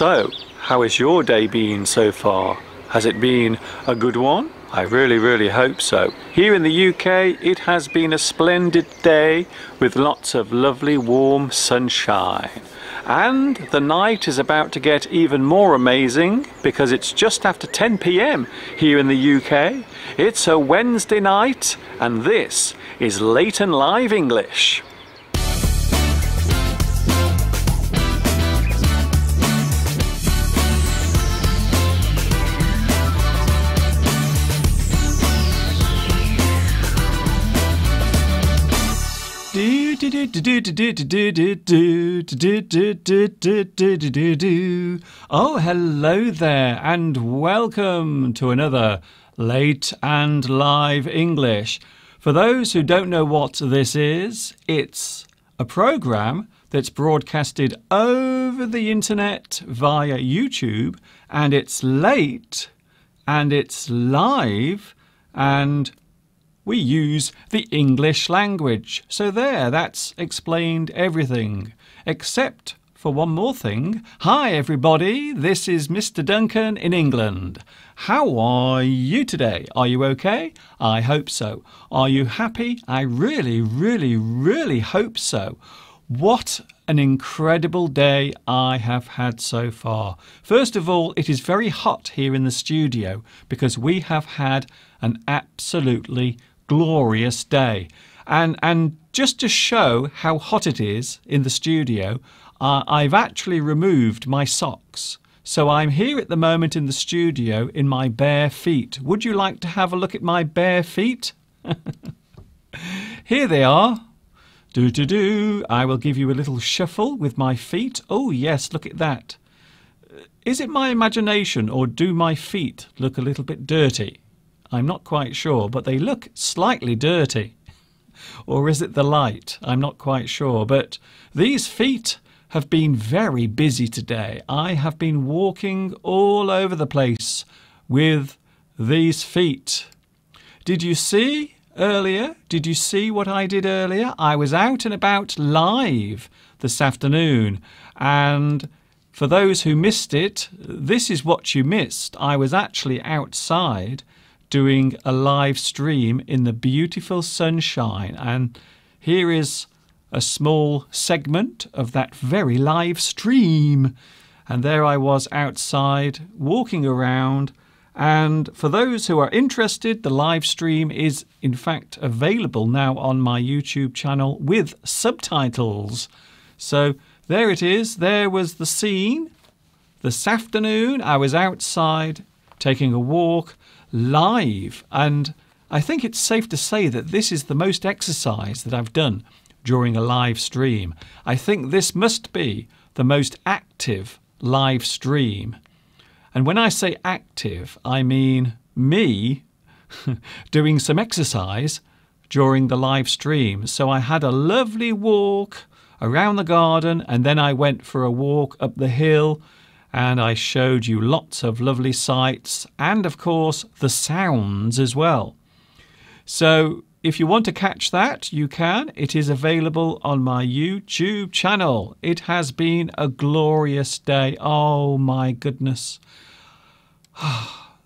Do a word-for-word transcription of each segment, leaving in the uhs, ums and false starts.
So, how has your day been so far? Has it been a good one? I really, really hope so. Here in the U K, it has been a splendid day with lots of lovely warm sunshine. And the night is about to get even more amazing because it's just after ten p m here in the U K. It's a Wednesday night and this is Late and Live English. Oh, hello there, and welcome to another Late and Live English. For those who don't know what this is, it's a program that's broadcasted over the internet via YouTube, and it's late, and it's live, and we use the English language. So there, that's explained everything, except for one more thing. Hi everybody, this is Mister Duncan in England. How are you today? Are you okay? I hope so. Are you happy? I really, really, really hope so. What an incredible day I have had so far. First of all, it is very hot here in the studio because we have had an absolutely glorious day. And, and just to show how hot it is in the studio, uh, I've actually removed my socks. So I'm here at the moment in the studio in my bare feet. Would you like to have a look at my bare feet? Here they are. Do do do. I will give you a little shuffle with my feet. Oh yes, look at that. Is it my imagination or do my feet look a little bit dirty? I'm not quite sure, but they look slightly dirty. Or is it the light? I'm not quite sure, but these feet have been very busy today. I have been walking all over the place with these feet. Did you see? Earlier, did you see what I did earlier? I was out and about live this afternoon, and for those who missed it, this is what you missed. I was actually outside doing a live stream in the beautiful sunshine, and here is a small segment of that very live stream. And there I was outside walking around. And for those who are interested, the live stream is in fact available now on my YouTube channel with subtitles. So there it is. There was the scene. This afternoon I was outside taking a walk live. And I think it's safe to say that this is the most exercise that I've done during a live stream. I think this must be the most active live stream. And when I say active, I mean me doing some exercise during the live stream. So I had a lovely walk around the garden, and then I went for a walk up the hill, and I showed you lots of lovely sights and, of course, the sounds as well. So if you want to catch that, you can. It is available on my YouTube channel. It has been a glorious day. Oh my goodness.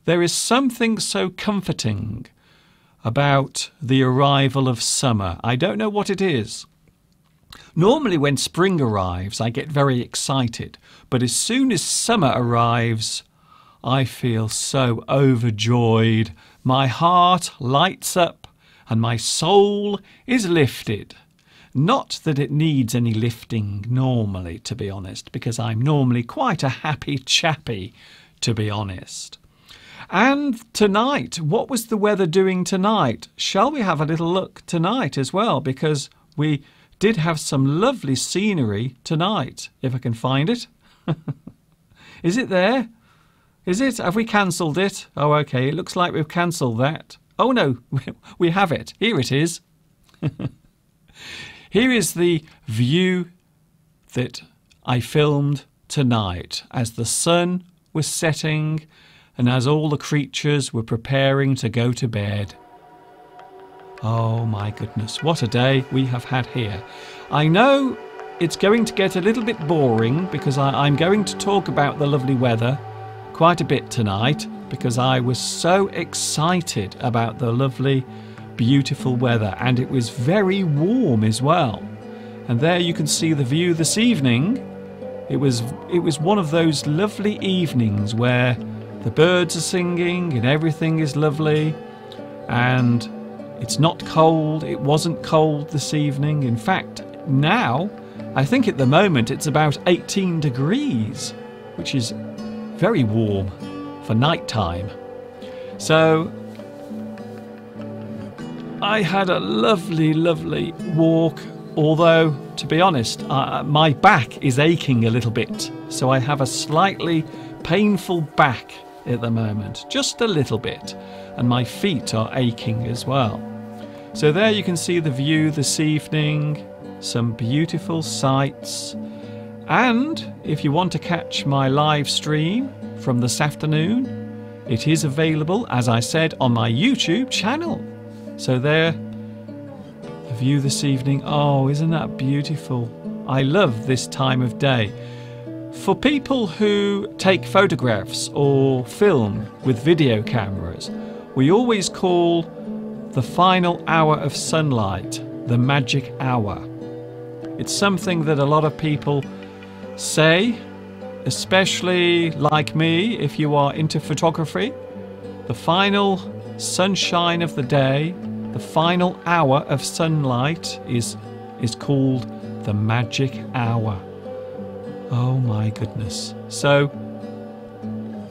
There is something so comforting about the arrival of summer. I don't know what it is. Normally when spring arrives, I get very excited. But as soon as summer arrives, I feel so overjoyed. My heart lights up. And my soul is lifted. Not that it needs any lifting normally, to be honest, because I'm normally quite a happy chappy, to be honest. And tonight, what was the weather doing tonight? Shall we have a little look tonight as well? Because we did have some lovely scenery tonight, if I can find it. Is it there? Is it? Have we cancelled it? Oh, okay. It looks like we've cancelled that. Oh no, we have it. Here it is. Here is the view that I filmed tonight as the sun was setting and as all the creatures were preparing to go to bed. Oh my goodness, what a day we have had here. I know it's going to get a little bit boring because I, I'm going to talk about the lovely weather quite a bit tonight, because I was so excited about the lovely beautiful weather, and it was very warm as well. And there you can see the view this evening. It was it was one of those lovely evenings where the birds are singing and everything is lovely, and it's not cold. It wasn't cold this evening. In fact, now I think at the moment it's about eighteen degrees, which is very warm for night time. So I had a lovely, lovely walk, although to be honest, uh, my back is aching a little bit, so I have a slightly painful back at the moment, just a little bit, and my feet are aching as well. So there you can see the view this evening, some beautiful sights. And if you want to catch my live stream from this afternoon, it is available, as I said, on my YouTube channel. So there, the view this evening. Oh, isn't that beautiful? I love this time of day. For people who take photographs or film with video cameras, we always call the final hour of sunlight the magic hour. It's something that a lot of people say, especially like me, if you are into photography. The final sunshine of the day, the final hour of sunlight is is called the magic hour. Oh my goodness. So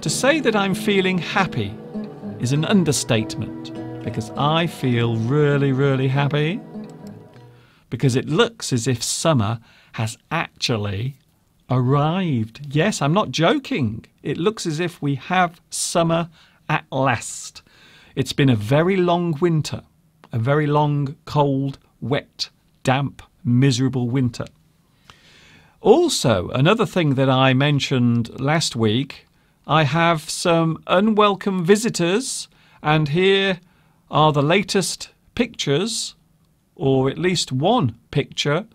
to say that I'm feeling happy is an understatement, because I feel really, really happy, because it looks as if summer has actually arrived. Yes, I'm not joking. It looks as if we have summer at last. It's been a very long winter, a very long, cold, wet, damp, miserable winter. Also, another thing that I mentioned last week, I have some unwelcome visitors, and here are the latest pictures, or at least one picture,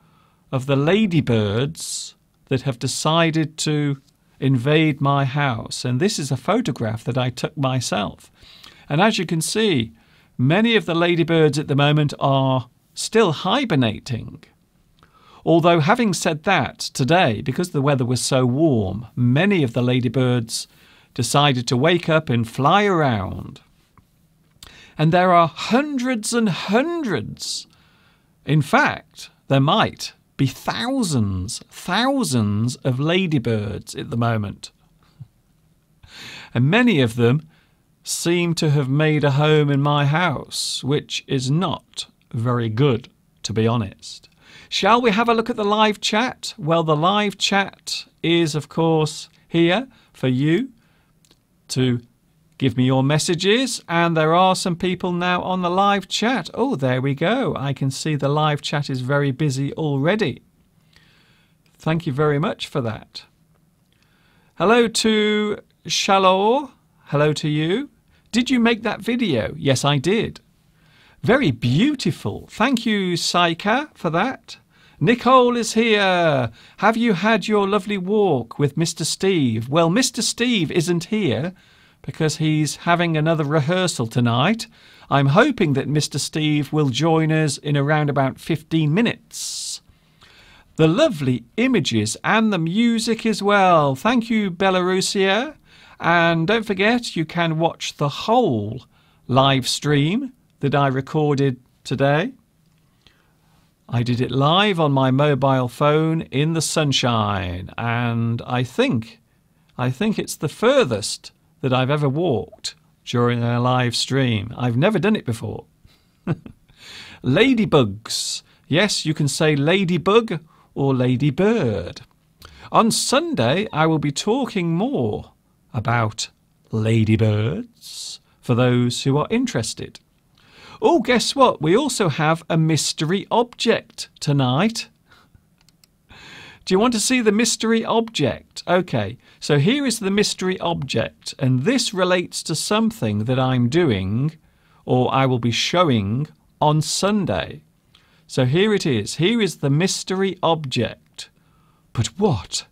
of the ladybirds that have decided to invade my house. And this is a photograph that I took myself. And as you can see, many of the ladybirds at the moment are still hibernating. Although, having said that, today, because the weather was so warm, many of the ladybirds decided to wake up and fly around. And there are hundreds and hundreds. In fact, there might be thousands, thousands of ladybirds at the moment. And many of them seem to have made a home in my house, which is not very good, to be honest. Shall we have a look at the live chat? Well, the live chat is, of course, here for you to give me your messages. And there are some people now on the live chat. Oh, there we go. I can see the live chat is very busy already. Thank you very much for that. Hello to Shalor. Hello to you. Did you make that video? Yes, I did. Very beautiful. Thank you, Saika, for that. Nicole is here. Have you had your lovely walk with Mister Steve? Well, Mister Steve isn't here because he's having another rehearsal tonight. I'm hoping that Mister Steve will join us in around about fifteen minutes. The lovely images and the music as well. Thank you, Belarusia. And don't forget, you can watch the whole live stream that I recorded today. I did it live on my mobile phone in the sunshine, and I think I think it's the furthest that I've ever walked during a live stream. I've never done it before. Ladybugs. Yes, you can say ladybug or ladybird. On Sunday, I will be talking more about ladybirds for those who are interested. Oh, guess what? We also have a mystery object tonight. Do you want to see the mystery object? Okay, so here is the mystery object, and this relates to something that I'm doing, or I will be showing on Sunday. So here it is. Here is the mystery object. But what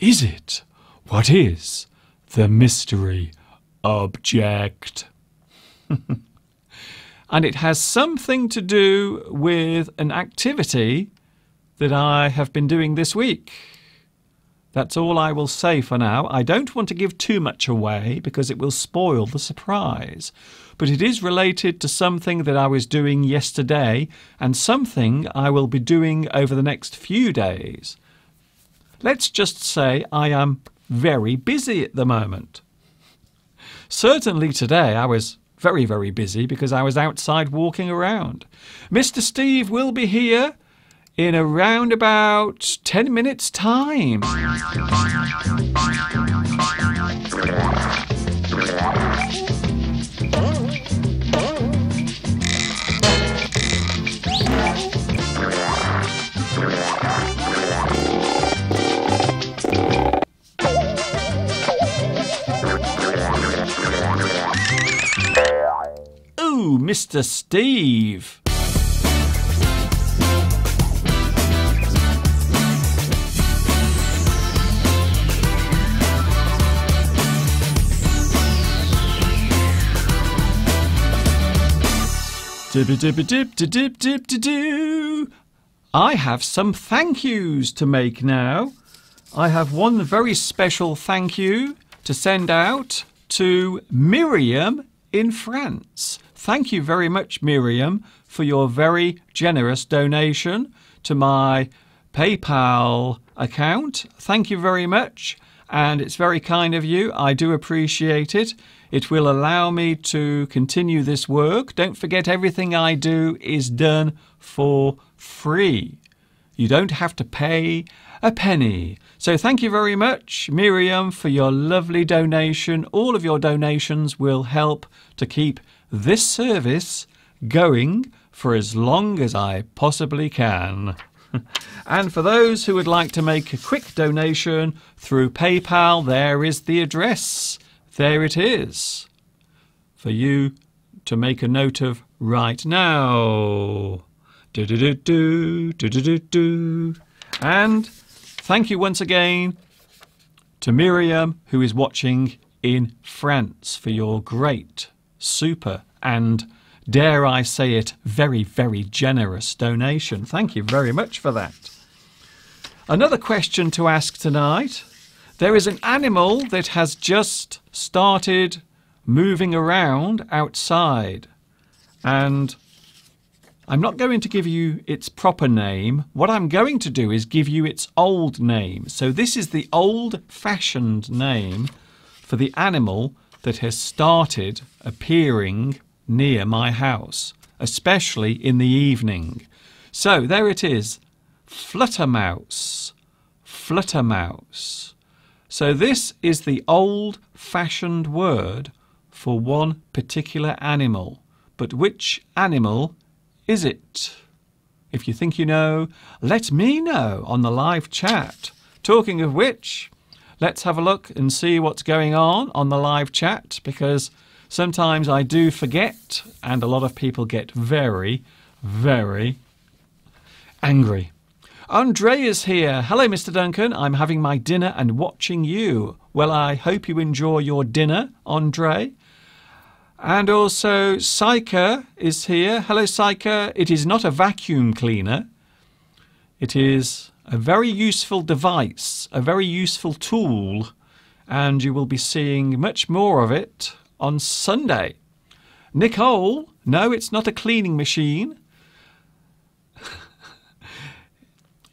is it? What is the mystery object? And it has something to do with an activity that I have been doing this week. That's all I will say for now. I don't want to give too much away because it will spoil the surprise. But it is related to something that I was doing yesterday and something I will be doing over the next few days. Let's just say I am very busy at the moment. Certainly today I was very, very busy because I was outside walking around. Mister Steve will be here in around about ten minutes time. Ooh, Mister Steve. I have some thank yous to make now. I have one very special thank you to send out to Miriam in France. Thank you very much, Miriam, for your very generous donation to my PayPal account. Thank you very much, and it's very kind of you. I do appreciate it. It will allow me to continue this work. Don't forget, everything I do is done for free. You don't have to pay a penny. So thank you very much, Miriam, for your lovely donation. All of your donations will help to keep this service going for as long as I possibly can. And for those who would like to make a quick donation through PayPal, there is the address. There it is for you to make a note of right now. Do, do, do, do, do, do, do. And thank you once again to Miriam, who is watching in France, for your great, super, and dare I say it, very, very generous donation. Thank you very much for that. Another question to ask tonight. There is an animal that has just started moving around outside, and I'm not going to give you its proper name. What I'm going to do is give you its old name. So this is the old-fashioned name for the animal that has started appearing near my house, especially in the evening. So there it is, Fluttermouse, Fluttermouse. So this is the old-fashioned word for one particular animal. But which animal is it? If you think you know, let me know on the live chat. Talking of which, let's have a look and see what's going on on the live chat, because sometimes I do forget and a lot of people get very, very angry. Andre is here. Hello, Mister Duncan. I'm having my dinner and watching you. Well, I hope you enjoy your dinner, Andre. And also, Saika is here. Hello, Saika. It is not a vacuum cleaner. It is a very useful device, a very useful tool, and you will be seeing much more of it on Sunday. Nicole, no, it's not a cleaning machine.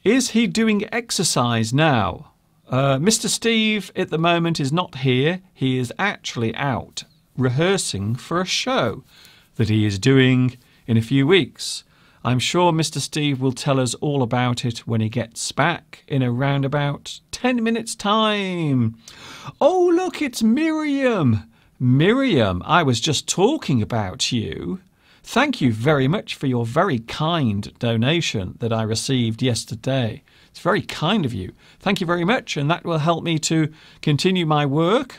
Is he doing exercise now? Uh, Mister Steve at the moment is not here. He is actually out rehearsing for a show that he is doing in a few weeks. I'm sure Mister Steve will tell us all about it when he gets back in around about ten minutes time. Oh, look, it's Miriam. Miriam, I was just talking about you. Thank you very much for your very kind donation that I received yesterday. It's very kind of you. Thank you very much, and that will help me to continue my work.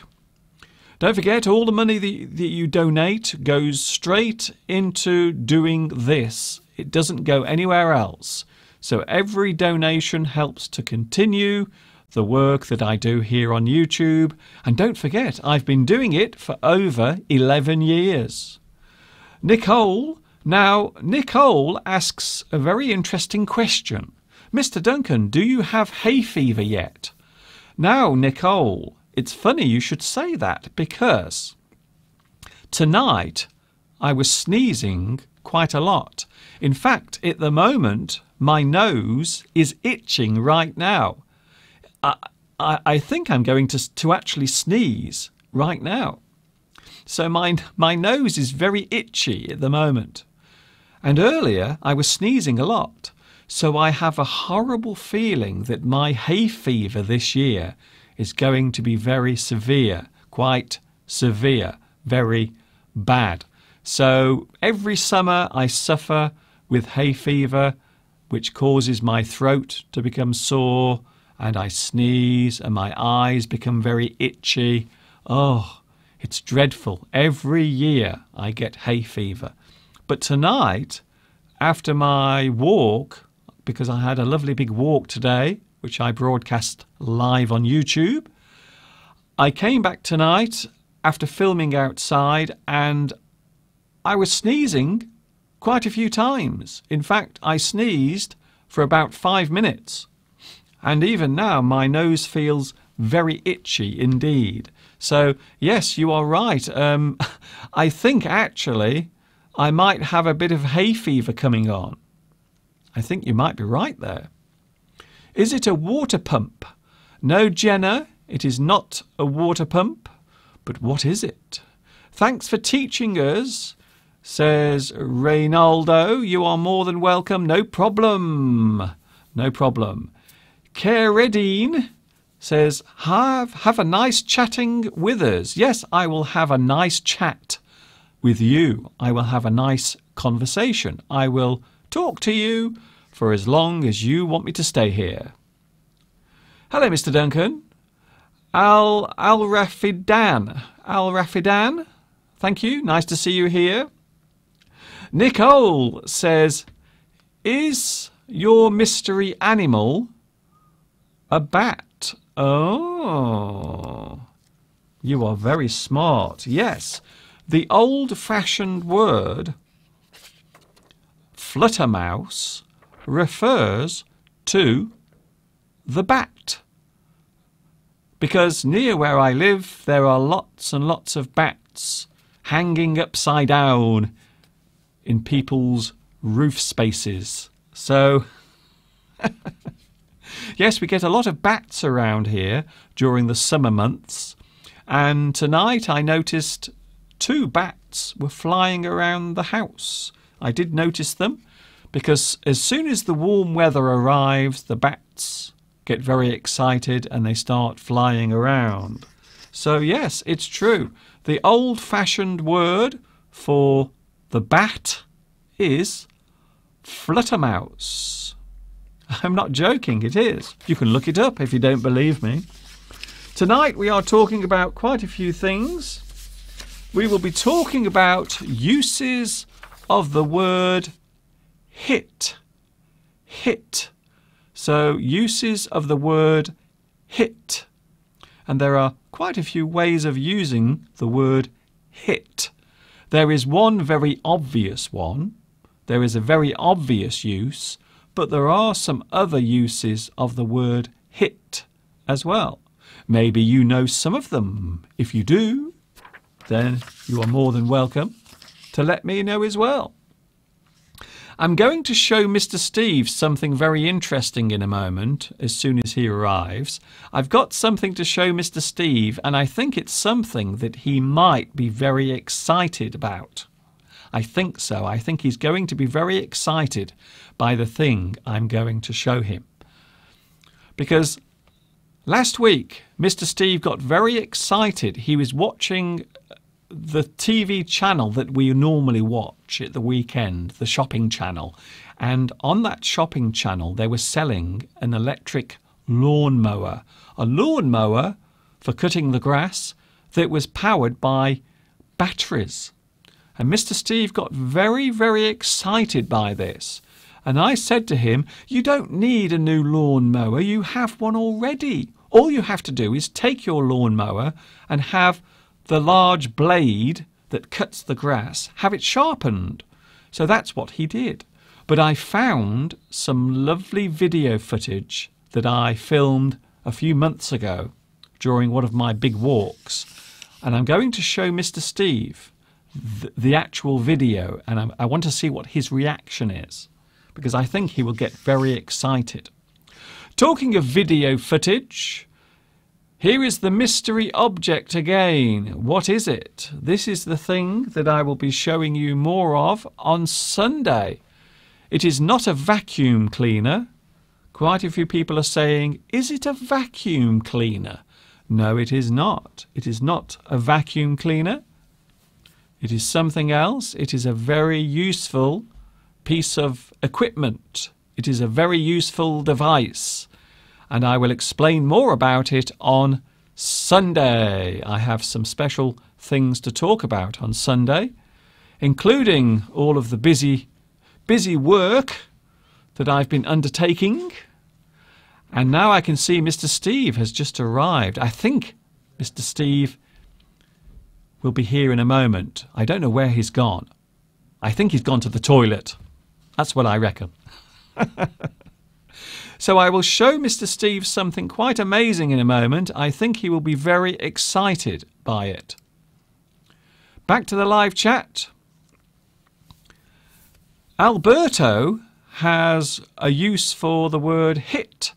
Don't forget, all the money that, that you donate goes straight into doing this. It doesn't go anywhere else. So every donation helps to continue the work that I do here on YouTube. And don't forget, I've been doing it for over eleven years. Nicole, now Nicole asks a very interesting question. Mister Duncan, do you have hay fever yet? Now, Nicole, it's funny you should say that, because tonight I was sneezing quite a lot. In fact, at the moment, my nose is itching right now. I, I, I think I'm going to, to actually sneeze right now. So my, my nose is very itchy at the moment. And earlier, I was sneezing a lot. So I have a horrible feeling that my hay fever this year is going to be very severe, quite severe, very bad. So every summer I suffer with hay fever, which causes my throat to become sore, and I sneeze and my eyes become very itchy. Oh, it's dreadful. Every year I get hay fever. But tonight, after my walk, because I had a lovely big walk today, which I broadcast live on YouTube, I came back tonight after filming outside and I was sneezing quite a few times. In fact, I sneezed for about five minutes. And even now, my nose feels very itchy indeed. So, yes, you are right. Um, I think, actually, I might have a bit of hay fever coming on. I think you might be right there. Is it a water pump? No, Jenna, it is not a water pump. But what is it? Thanks for teaching us, says Reynaldo. You are more than welcome. No problem. No problem. Keredine says, have, have a nice chatting with us. Yes, I will have a nice chat with you. I will have a nice conversation. I will talk to you for as long as you want me to stay here. Hello, Mister Duncan. Al, Al Rafidan. Al Rafidan, thank you. Nice to see you here. Nicole says, is your mystery animal a bat? Oh, you are very smart. Yes, the old-fashioned word fluttermouse refers to the bat. Because near where I live, there are lots and lots of bats hanging upside down in people's roof spaces. So, yes, we get a lot of bats around here during the summer months. And tonight I noticed two bats were flying around the house. I did notice them because as soon as the warm weather arrives, the bats get very excited and they start flying around. So, yes, it's true. The old-fashioned word for the bat is fluttermouse. I'm not joking, it is. You can look it up if you don't believe me. Tonight we are talking about quite a few things. We will be talking about uses of the word hit. Hit. So, uses of the word hit. And there are quite a few ways of using the word hit. There is one very obvious one. There is a very obvious use, but there are some other uses of the word hit as well. Maybe you know some of them. If you do, then you are more than welcome to let me know as well. I'm going to show Mister Steve something very interesting in a moment, as soon as he arrives. I've got something to show Mister Steve, and I think it's something that he might be very excited about. I think so. I think he's going to be very excited by the thing I'm going to show him. Because last week, Mister Steve got very excited. He was watching the T V channel that we normally watch at the weekend, the shopping channel. And on that shopping channel, they were selling an electric lawnmower. A lawnmower for cutting the grass that was powered by batteries. And Mister Steve got very, very excited by this. And I said to him, you don't need a new lawn mower, you have one already. All you have to do is take your lawn mower and have the large blade that cuts the grass, have it sharpened. So that's what he did. But I found some lovely video footage that I filmed a few months ago during one of my big walks. And I'm going to show Mister Steve th the actual video, and I'm, I want to see what his reaction is, because I think he will get very excited. Talking of video footage, here is the mystery object again. What is it? This is the thing that I will be showing you more of on Sunday. It is not a vacuum cleaner. Quite a few people are saying, is it a vacuum cleaner? No, it is not. It is not a vacuum cleaner. It is something else. It is a very useful piece of equipment. It is a very useful device. And I will explain more about it on Sunday. I have some special things to talk about on Sunday, including all of the busy, busy work that I've been undertaking. And now I can see Mister Steve has just arrived. I think Mister Steve will be here in a moment. I don't know where he's gone. I think he's gone to the toilet. That's what I reckon. So I will show Mister Steve something quite amazing in a moment. I think he will be very excited by it. Back to the live chat. Alberto has a use for the word hit.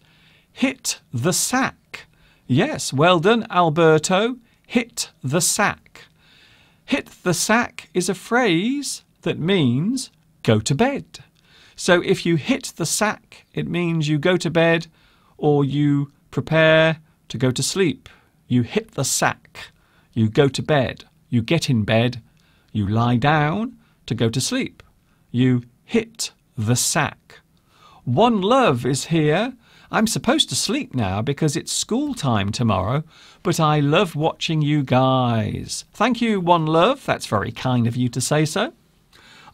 Hit the sack. Yes, well done, Alberto. Hit the sack. Hit the sack is a phrase that means go to bed. So if you hit the sack, it means you go to bed or you prepare to go to sleep. You hit the sack. You go to bed. You get in bed. You lie down to go to sleep. You hit the sack. One Love is here. I'm supposed to sleep now because it's school time tomorrow, but I love watching you guys. Thank you, One Love. That's very kind of you to say so.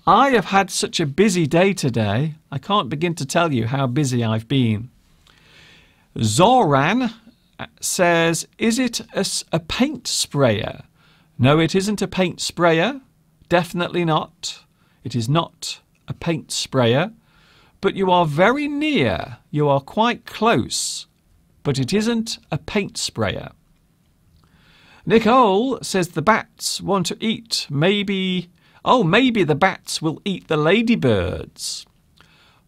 I have had such a busy day today. I can't begin to tell you how busy I've been. Zoran says, is it a, a paint sprayer? No, it isn't a paint sprayer. Definitely not. It is not a paint sprayer. But you are very near. You are quite close. But it isn't a paint sprayer. Nicole says the bats want to eat maybe... Oh, maybe the bats will eat the ladybirds.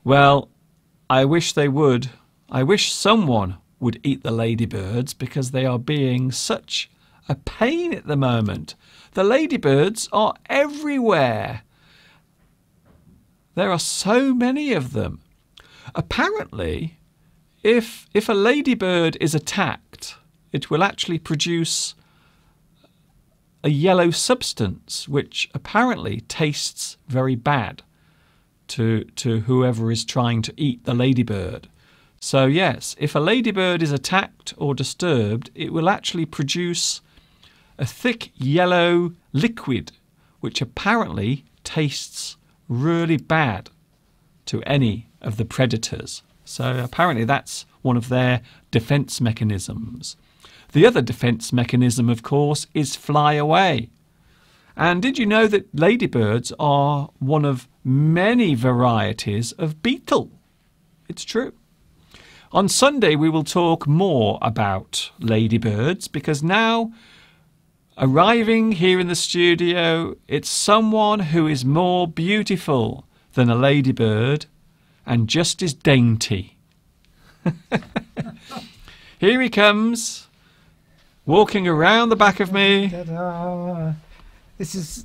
Well, I wish they would. I wish someone would eat the ladybirds because they are being such a pain at the moment. The ladybirds are everywhere. There are so many of them. Apparently, if, if a ladybird is attacked, it will actually produce a yellow substance which apparently tastes very bad to to whoever is trying to eat the ladybird. So yes, if a ladybird is attacked or disturbed, it will actually produce a thick yellow liquid which apparently tastes really bad to any of the predators. So apparently that's one of their defense mechanisms. The other defence mechanism, of course, is fly away. And did you know that ladybirds are one of many varieties of beetle? It's true. On Sunday, we will talk more about ladybirds because now, arriving here in the studio, it's someone who is more beautiful than a ladybird and just as dainty. Here he comes. Walking around the back of me. This is...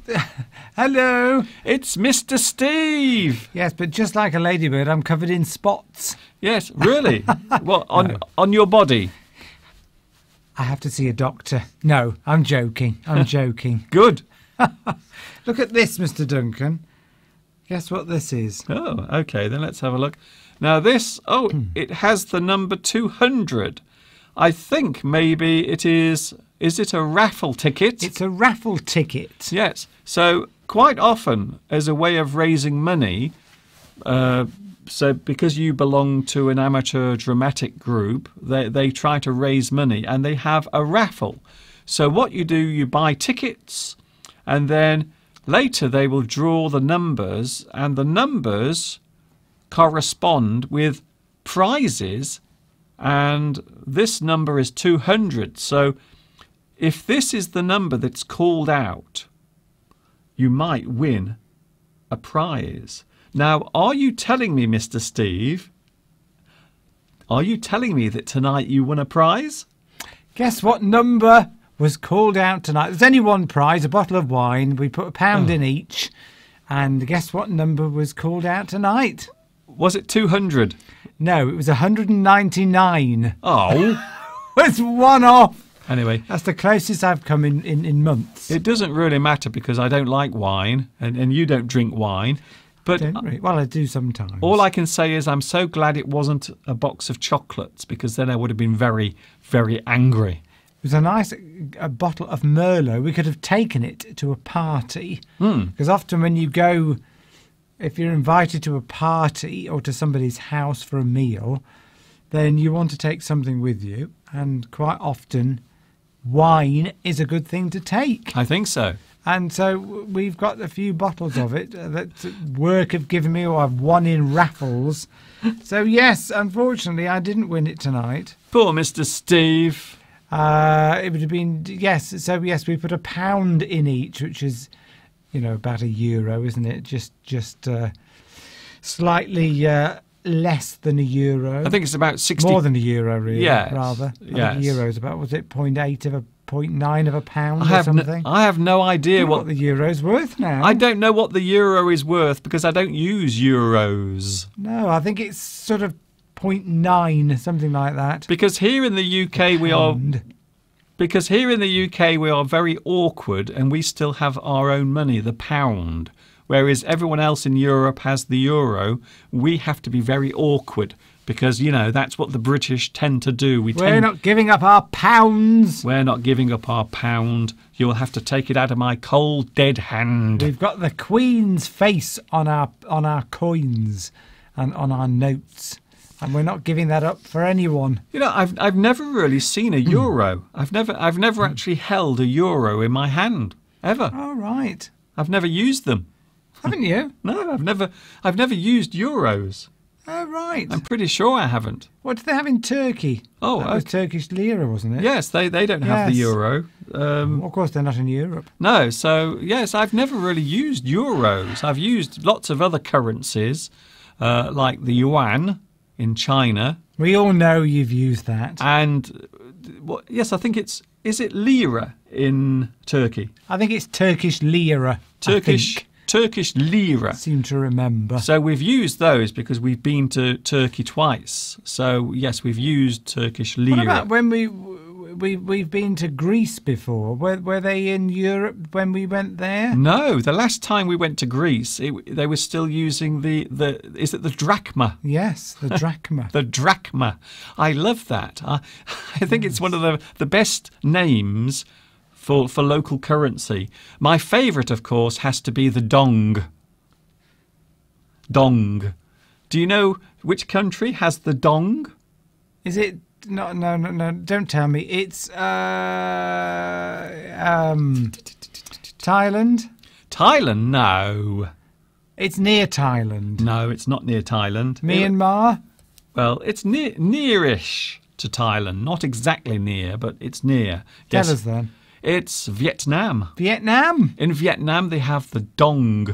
Hello! It's Mister Steve! Yes, but just like a ladybird, I'm covered in spots. Yes, really? What, on, no. on your body? I have to see a doctor. No, I'm joking. I'm joking. Good. Look at this, Mister Duncan. Guess what this is? Oh, OK, then let's have a look. Now this, oh, it has the number two hundred. I think maybe it is... Is it a raffle ticket? It's a raffle ticket. Yes. So quite often, as a way of raising money, uh, so because you belong to an amateur dramatic group, they, they try to raise money and they have a raffle. So what you do, you buy tickets and then later they will draw the numbers, and the numbers correspond with prizes, and this number is two hundred. So if this is the number that's called out, you might win a prize. Now, are you telling me, Mister Steve, are you telling me that tonight you won a prize? Guess what number was called out tonight? There's only one prize, a bottle of wine. We put a pound oh. in each. And guess what number was called out tonight? Was it two hundred? No, it was one hundred ninety-nine. Oh. It's one off. Anyway. That's the closest I've come in, in, in months. It doesn't really matter because I don't like wine and, and you don't drink wine. But I don't really. Well, I do sometimes. All I can say is I'm so glad it wasn't a box of chocolates, because then I would have been very, very angry. It was a nice a bottle of Merlot. We could have taken it to a party. Mm. Because often when you go, if you're invited to a party or to somebody's house for a meal, then you want to take something with you. And quite often wine is a good thing to take. I think so. And so we've got a few bottles of it that work have given me, or I've won in raffles. So, yes, unfortunately, I didn't win it tonight. Poor Mister Steve. Uh, it would have been, yes. So, yes, we put a pound in each, which is, you know, about a euro, isn't it? Just just uh, slightly uh, less than a euro. I think it's about sixty. More than a euro, really, yes. rather. Yes. I think euros about, was it zero point eight of a zero point nine of a pound I or something? No, I have no idea what, what the euro's worth now. I don't know what the euro is worth because I don't use euros. No, I think it's sort of zero point nine, something like that. Because here in the U K we are because here in the U K we are very awkward and we still have our own money, the pound, whereas everyone else in Europe has the euro. We have to be very awkward. Because, you know, that's what the British tend to do. We We're tend... not giving up our pounds. We're not giving up our pound. You'll have to take it out of my cold, dead hand. We've got the Queen's face on our on our coins and on our notes. And we're not giving that up for anyone. You know, I've I've never really seen a euro. I've never I've never actually held a euro in my hand. Ever. Oh, right. I've never used them. Haven't you? No, I've never I've never used euros. Oh, right. I'm pretty sure I haven't. What did they have in Turkey? Oh, that okay. was Turkish lira, wasn't it? Yes, they, they don't yes. have the euro. Um, well, of course, they're not in Europe. No, so, yes, I've never really used euros. I've used lots of other currencies, uh, like the yuan in China. We all know you've used that. And, well, yes, I think it's... Is it lira in Turkey? I think it's Turkish lira, Turkish I think. Turkish lira. I seem to remember. So we've used those because we've been to Turkey twice. So yes, we've used Turkish lira. What about when we we we've been to Greece before? Were were they in Europe when we went there? No, the last time we went to Greece, it, they were still using the the is it the drachma? Yes, the drachma. The drachma. I love that. I I think yes. it's one of the the best names For, for local currency. My favourite, of course, has to be the dong. Dong. Do you know which country has the dong? Is it... No, no, no, no. Don't tell me. It's... Uh, um, Thailand? Thailand? No. It's near Thailand. No, it's not near Thailand. Myanmar? Well, it's near, nearish to Thailand. Not exactly near, but it's near. Tell yes. us then. It's Vietnam. Vietnam? In Vietnam, they have the dong.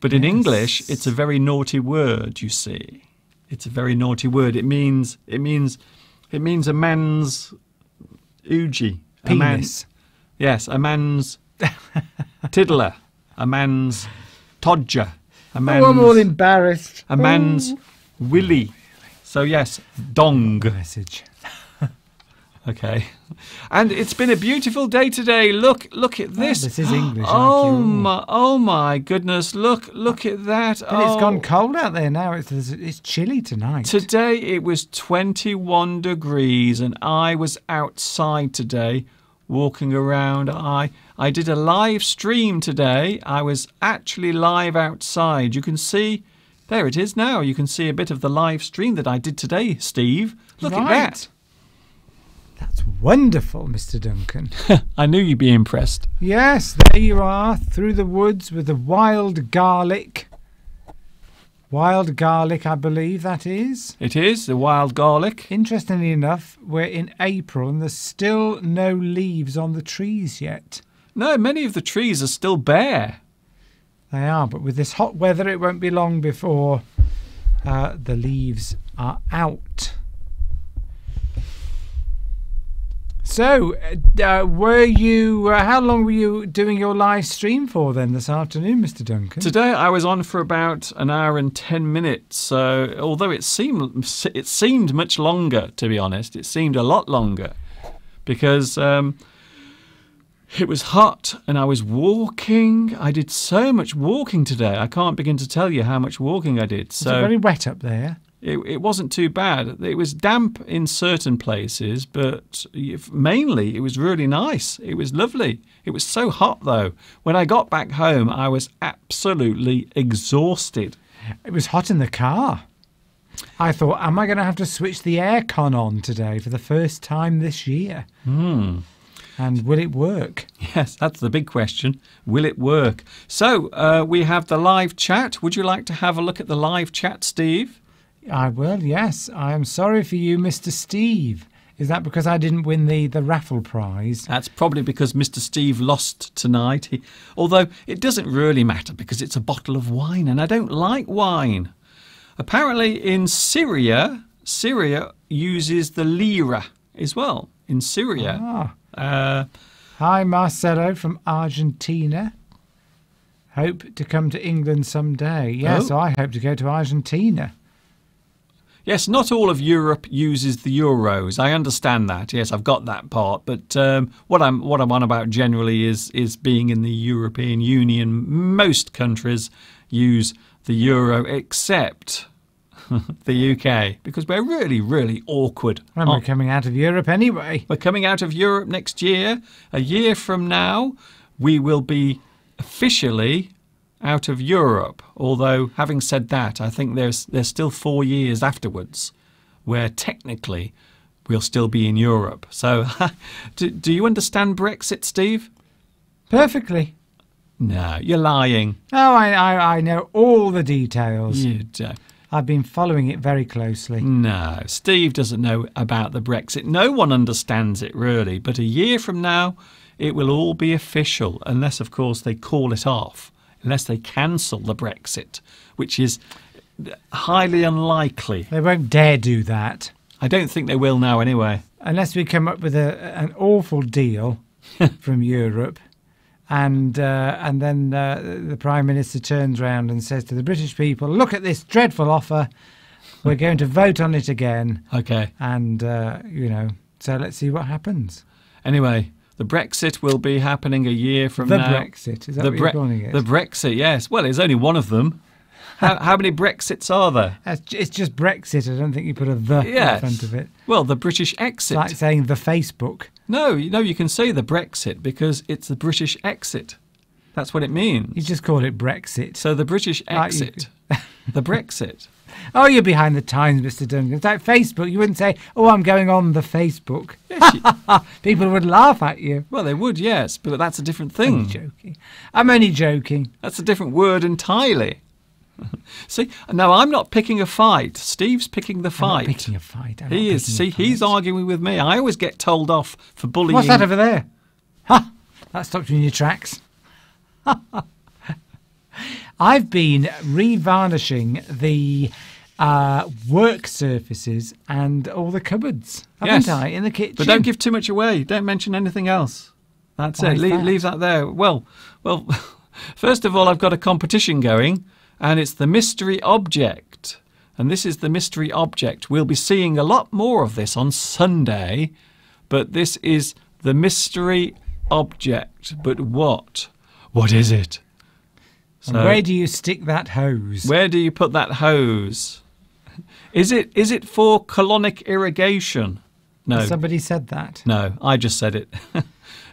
But in yes. English, it's a very naughty word, you see. It's a very naughty word. It means it means, it means a man's oogie. Penis. A man's, yes, a man's tiddler. A man's todger. A man's, oh, I'm all embarrassed. A man's willy. So, yes, dong. Message. Okay, and it's been a beautiful day today. Look, look at this. Oh, this is English. Oh my, oh my goodness! Look, look at that. And oh. It's gone cold out there now. It's it's chilly tonight. Today it was twenty-one degrees, and I was outside today, walking around. I I did a live stream today. I was actually live outside. You can see There it is now. You can see a bit of the live stream that I did today, Steve. Look right. at that. That's wonderful, Mister Duncan. I knew you'd be impressed. Yes, there you are, through the woods with the wild garlic. Wild garlic, I believe that is. It is, the wild garlic. Interestingly enough, we're in April and there's still no leaves on the trees yet. No, many of the trees are still bare. They are, but with this hot weather, it won't be long before uh, the leaves are out. So, uh, were you? Uh, how long were you doing your live stream for then this afternoon, Mister Duncan? Today I was on for about an hour and ten minutes. So, although it seemed it seemed much longer, to be honest, it seemed a lot longer because um, it was hot and I was walking. I did so much walking today. I can't begin to tell you how much walking I did. So was it very wet up there? It, it wasn't too bad. It was damp in certain places, but mainly it was really nice. It was lovely. It was so hot, though. When I got back home, I was absolutely exhausted. It was hot in the car. I thought, am I going to have to switch the aircon on today for the first time this year? Hmm. And will it work? Yes, that's the big question. Will it work? So uh, we have the live chat. Would you like to have a look at the live chat, Steve? I will, yes. I am sorry for you, Mister Steve. Is that because I didn't win the, the raffle prize? That's probably because Mister Steve lost tonight. He, although it doesn't really matter because it's a bottle of wine and I don't like wine. Apparently in Syria, Syria uses the lira as well. In Syria. Ah. Uh, Hi, Marcelo from Argentina. Hope to come to England someday. Yes, oh. so I hope to go to Argentina. Yes, not all of Europe uses the euros. I understand that. Yes, I've got that part. But um, what I'm what I'm on about generally is is being in the European Union. Most countries use the euro, except the U K, because we're really, really awkward. And we're coming out of Europe anyway. We're coming out of Europe next year. A year from now, we will be officially out of Europe, although having said that, I think there's there's still four years afterwards where technically we'll still be in Europe. So do, do you understand Brexit, Steve? Perfectly. No, you're lying. Oh, I, I, I know all the details. You don't. I've been following it very closely. No, Steve doesn't know about the Brexit. No one understands it really, but a year from now it will all be official, unless, of course, they call it off. Unless they cancel the Brexit, which is highly unlikely. They won't dare do that. I don't think they will now anyway. Unless we come up with a, an awful deal from Europe and, uh, and then uh, the Prime Minister turns round and says to the British people, look at this dreadful offer, we're going to vote on it again. Okay. And, uh, you know, so let's see what happens. Anyway... The Brexit will be happening a year from the now. The Brexit, is that the what you're calling it? The Brexit, yes. Well, it's only one of them. How, how many Brexits are there? It's just Brexit. I don't think you put a the yes. in front of it. Well, the British exit. It's like saying the Facebook. No, no, you can say the Brexit because it's the British exit. That's what it means. You just call it Brexit. So the British exit. Like you... the Brexit. Oh, you're behind the times, Mister Duncan. It's like Facebook. You wouldn't say, oh, I'm going on the Facebook. Yes, you... People would laugh at you. Well, they would, yes, but that's a different thing. I'm joking. I'm only joking. That's a different word entirely. See, now I'm not picking a fight. Steve's picking the fight. I'm not picking a fight. I'm he is. See, he's arguing with me. I always get told off for bullying. What's that over there? Ha! That stopped you in your tracks. I've been revarnishing the uh, work surfaces and all the cupboards, haven't yes. I, in the kitchen? But don't give too much away. Don't mention anything else. That's Why it. Le that? Leave that there. Well, well. First of all, I've got a competition going, and it's the mystery object. And this is the mystery object. We'll be seeing a lot more of this on Sunday, but this is the mystery object. But what? What is it? So, and where do you stick that hose? Where do you put that hose? Is it is it for colonic irrigation? No. Somebody said that. No, I just said it.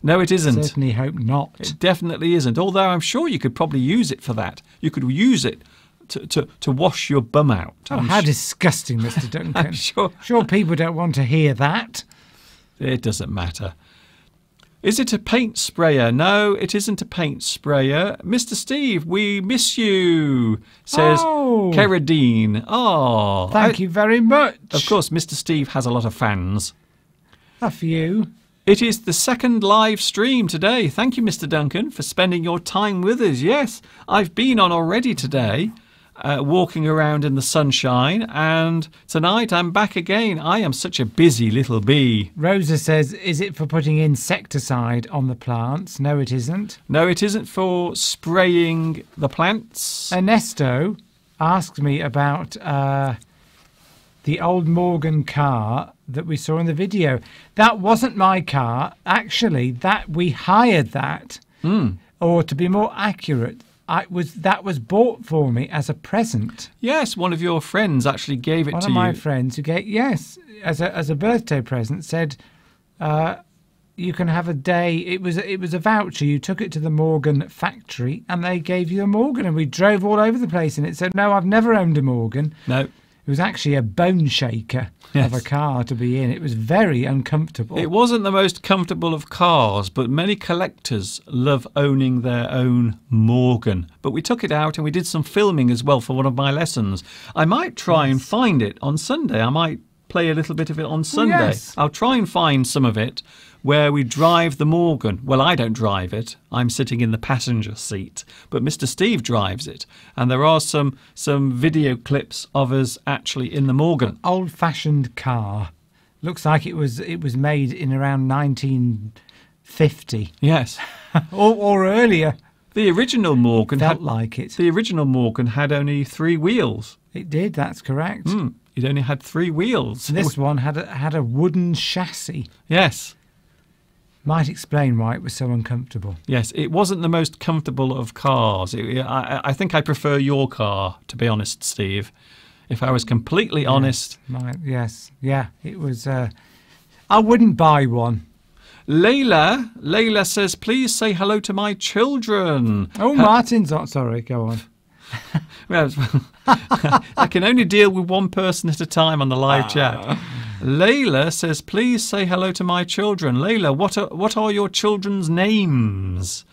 No, it isn't. I certainly hope not. It definitely isn't, although I'm sure you could probably use it for that. You could use it to, to, to wash your bum out. Oh, how disgusting, Mister Duncan. I'm sure. Sure people don't want to hear that. It doesn't matter. Is it a paint sprayer? No, it isn't a paint sprayer. Mister Steve, we miss you, says oh, Keradine. Oh, thank I, you very much. Of course, Mister Steve has a lot of fans. A few. It is the second live stream today. Thank you, Mister Duncan, for spending your time with us. Yes, I've been on already today, uh, walking around in the sunshine, and tonight I'm back again. I am such a busy little bee. Rosa says, is it for putting insecticide on the plants? No, it isn't. No, it isn't for spraying the plants. Ernesto asked me about uh, the old Morgan car that we saw in the video. That wasn't my car, actually. That we hired that, mm. or to be more accurate, I was that was bought for me as a present. Yes, one of your friends actually gave it one to you. One of my friends who gave yes as a as a birthday present said, uh, "You can have a day." It was it was a voucher. You took it to the Morgan factory, and they gave you a Morgan, and we drove all over the place in it. Said, "No, I've never owned a Morgan." No. It was actually a bone shaker yes. of a car to be in. It was very uncomfortable. It wasn't the most comfortable of cars, but many collectors love owning their own Morgan. But we took it out and we did some filming as well for one of my lessons. I might try yes. and find it on Sunday. I might play a little bit of it on Sunday. Yes. I'll try and find some of it where we drive the Morgan. Well, I don't drive it. I'm sitting in the passenger seat, but Mister Steve drives it. And there are some some video clips of us actually in the Morgan. An old-fashioned car. Looks like it was it was made in around nineteen fifty. Yes, or, or earlier. The original Morgan felt had, like it. The original Morgan had only three wheels. It did. That's correct. Mm. It only had three wheels. This one had a, had a wooden chassis. Yes. Might explain why it was so uncomfortable. Yes, it wasn't the most comfortable of cars. It, I, I think I prefer your car, to be honest, Steve. If I was completely yes, honest. My, yes, yeah, it was. Uh, I wouldn't buy one. Layla, Layla says, please say hello to my children. Oh, Her Martin's not. Sorry, go on. Well, I can only deal with one person at a time on the live ah. chat. Layla says, please say hello to my children. Layla, what are, what are your children's names?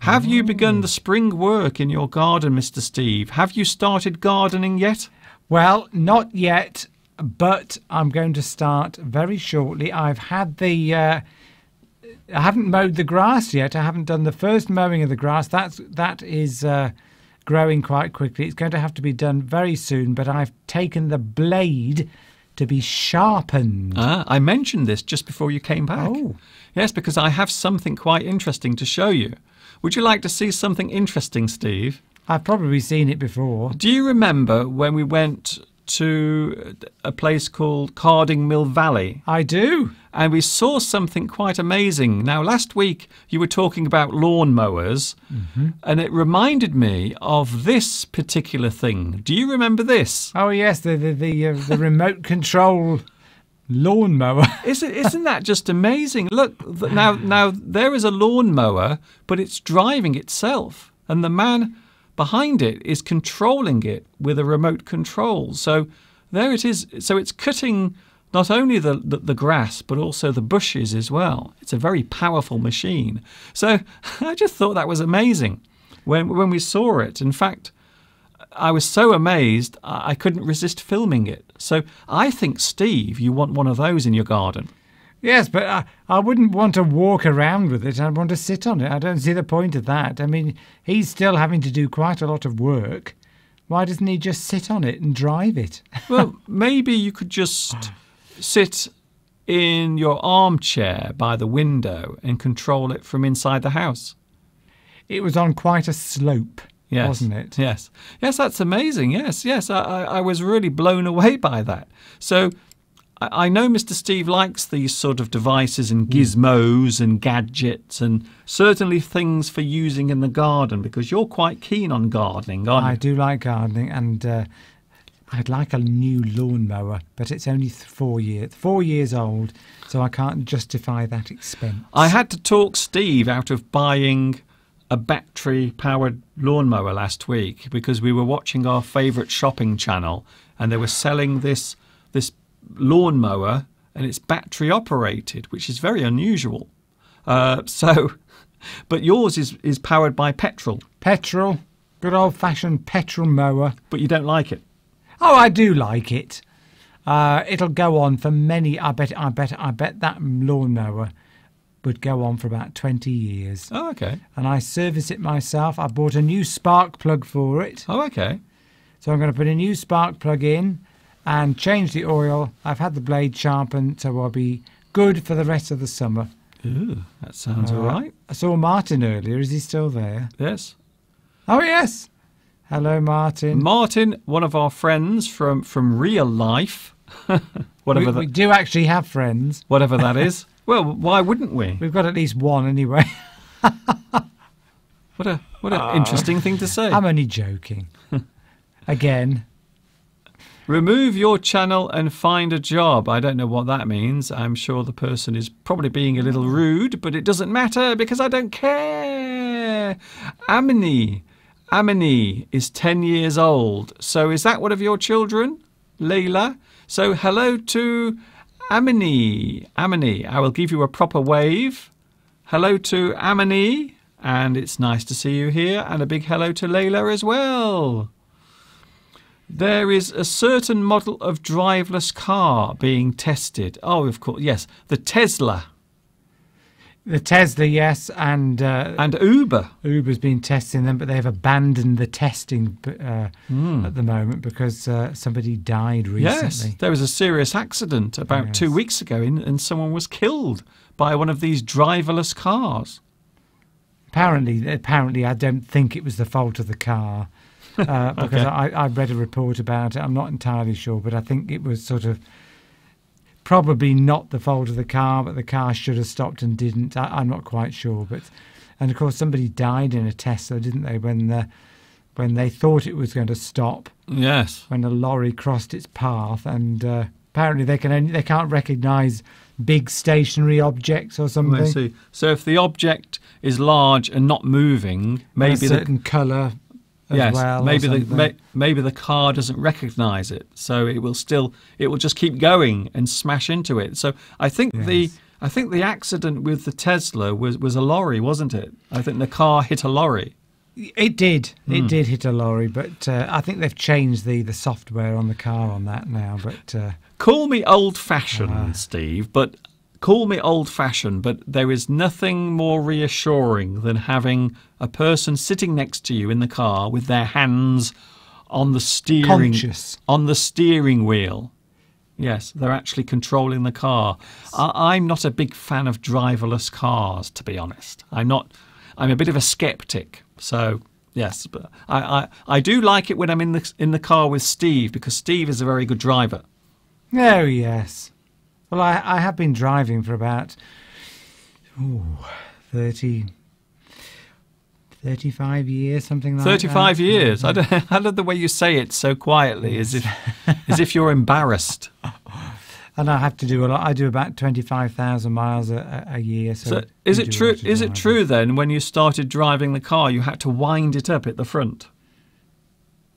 Have oh. you begun the spring work in your garden, Mister Steve? Have you started gardening yet? Well, not yet, but I'm going to start very shortly. I've had the... Uh, I haven't mowed the grass yet. I haven't done the first mowing of the grass. That's, that is... Uh, growing quite quickly. It's going to have to be done very soon, but I've taken the blade to be sharpened. Ah, I mentioned this just before you came back. Oh. Yes, because I have something quite interesting to show you. Would you like to see something interesting, Steve? I've probably seen it before. Do you remember when we went to a place called Carding Mill Valley? I do. And we saw something quite amazing. Now, last week you were talking about lawnmowers, mm-hmm. and it reminded me of this particular thing. Do you remember this? Oh, yes, the the, the, uh, the remote control lawnmower. Isn't, isn't that just amazing? Look, now, now there is a lawnmower, but it's driving itself, and the man behind it is controlling it with a remote control. So there it is. So it's cutting not only the, the, the grass, but also the bushes as well. It's a very powerful machine. So I just thought that was amazing when, when we saw it. In fact, I was so amazed, I couldn't resist filming it. So I think, Steve, you want one of those in your garden. Yes, but I, I wouldn't want to walk around with it. I'd want to sit on it. I don't see the point of that. I mean, he's still having to do quite a lot of work. Why doesn't he just sit on it and drive it? Well, maybe you could just sit in your armchair by the window and control it from inside the house. It was on quite a slope, yes, wasn't it? Yes. Yes, that's amazing. Yes, yes. I, I, I was really blown away by that. So I know Mister Steve likes these sort of devices and gizmos and gadgets and certainly things for using in the garden, because you're quite keen on gardening, aren't you? I do like gardening, and uh, I'd like a new lawnmower, but it's only four years, four years old, so I can't justify that expense. I had to talk Steve out of buying a battery-powered lawnmower last week because we were watching our favourite shopping channel and they were selling this this lawnmower, and it's battery-operated, which is very unusual. Uh, so, but yours is is powered by petrol. Petrol, good old-fashioned petrol mower. But you don't like it. Oh, I do like it. Uh, it'll go on for many. I bet. I bet. I bet that lawnmower would go on for about twenty years. Oh, okay. And I service it myself. I bought a new spark plug for it. Oh, okay. So I'm going to put a new spark plug in and change the oil. I've had the blade sharpened, so I'll be good for the rest of the summer. Ooh, that sounds all right. I saw Martin earlier. Is he still there? Yes. Oh, yes. Hello, Martin. Martin, one of our friends from, from real life. Whatever we, that, we do actually have friends. Whatever that is. Well, why wouldn't we? We've got at least one anyway. What a what an oh, interesting thing to say. I'm only joking. Again. Remove your channel and find a job. I don't know what that means. I'm sure the person is probably being a little rude, but it doesn't matter because I don't care. Amini. Amini is ten years old. So is that one of your children, Leila? So hello to Amini, Amini, I will give you a proper wave. Hello to Amini, and it's nice to see you here, and a big hello to Leila as well. There is a certain model of driverless car being tested. Oh, of course, yes, the Tesla. The Tesla, yes, and uh, and Uber. Uber's been testing them, but they've abandoned the testing uh, mm. at the moment because uh, somebody died recently. Yes, there was a serious accident about yes. two weeks ago, in, and someone was killed by one of these driverless cars. Apparently, apparently, I don't think it was the fault of the car uh, because okay. I, I read a report about it. I'm not entirely sure, but I think it was sort of. Probably not the fault of the car, but the car should have stopped and didn't. I, I'm not quite sure, but and of course somebody died in a Tesla, didn't they? When the when they thought it was going to stop, yes. When a lorry crossed its path, and uh, apparently they can only, they can't recognise big stationary objects or something. I see. So if the object is large and not moving, maybe and a certain the... colour. As yes, well maybe the may, maybe the car doesn't recognise it, so it will still it will just keep going and smash into it. So I think yes. the I think the accident with the Tesla was was a lorry, wasn't it? I think the car hit a lorry. It did, mm. it did hit a lorry, but uh, I think they've changed the the software on the car on that now. But uh, call me old fashioned, uh, Steve, but call me old fashioned, but there is nothing more reassuring than having a person sitting next to you in the car with their hands on the steering Conscious. on the steering wheel. Yes, they're actually controlling the car. Yes. I, I'm not a big fan of driverless cars, to be honest. I'm not. I'm a bit of a skeptic. So yes, but I I, I do like it when I'm in the in the car with Steve because Steve is a very good driver. Oh yes. Well, I, I have been driving for about ooh, thirty, thirty-five years, something like thirty-five that. thirty-five years. I don't, I love the way you say it so quietly, yes. as if as if you're embarrassed. And I have to do a lot. I do about twenty-five thousand miles a, a year. So, so is it true? Is it true then? When you started driving the car, you had to wind it up at the front.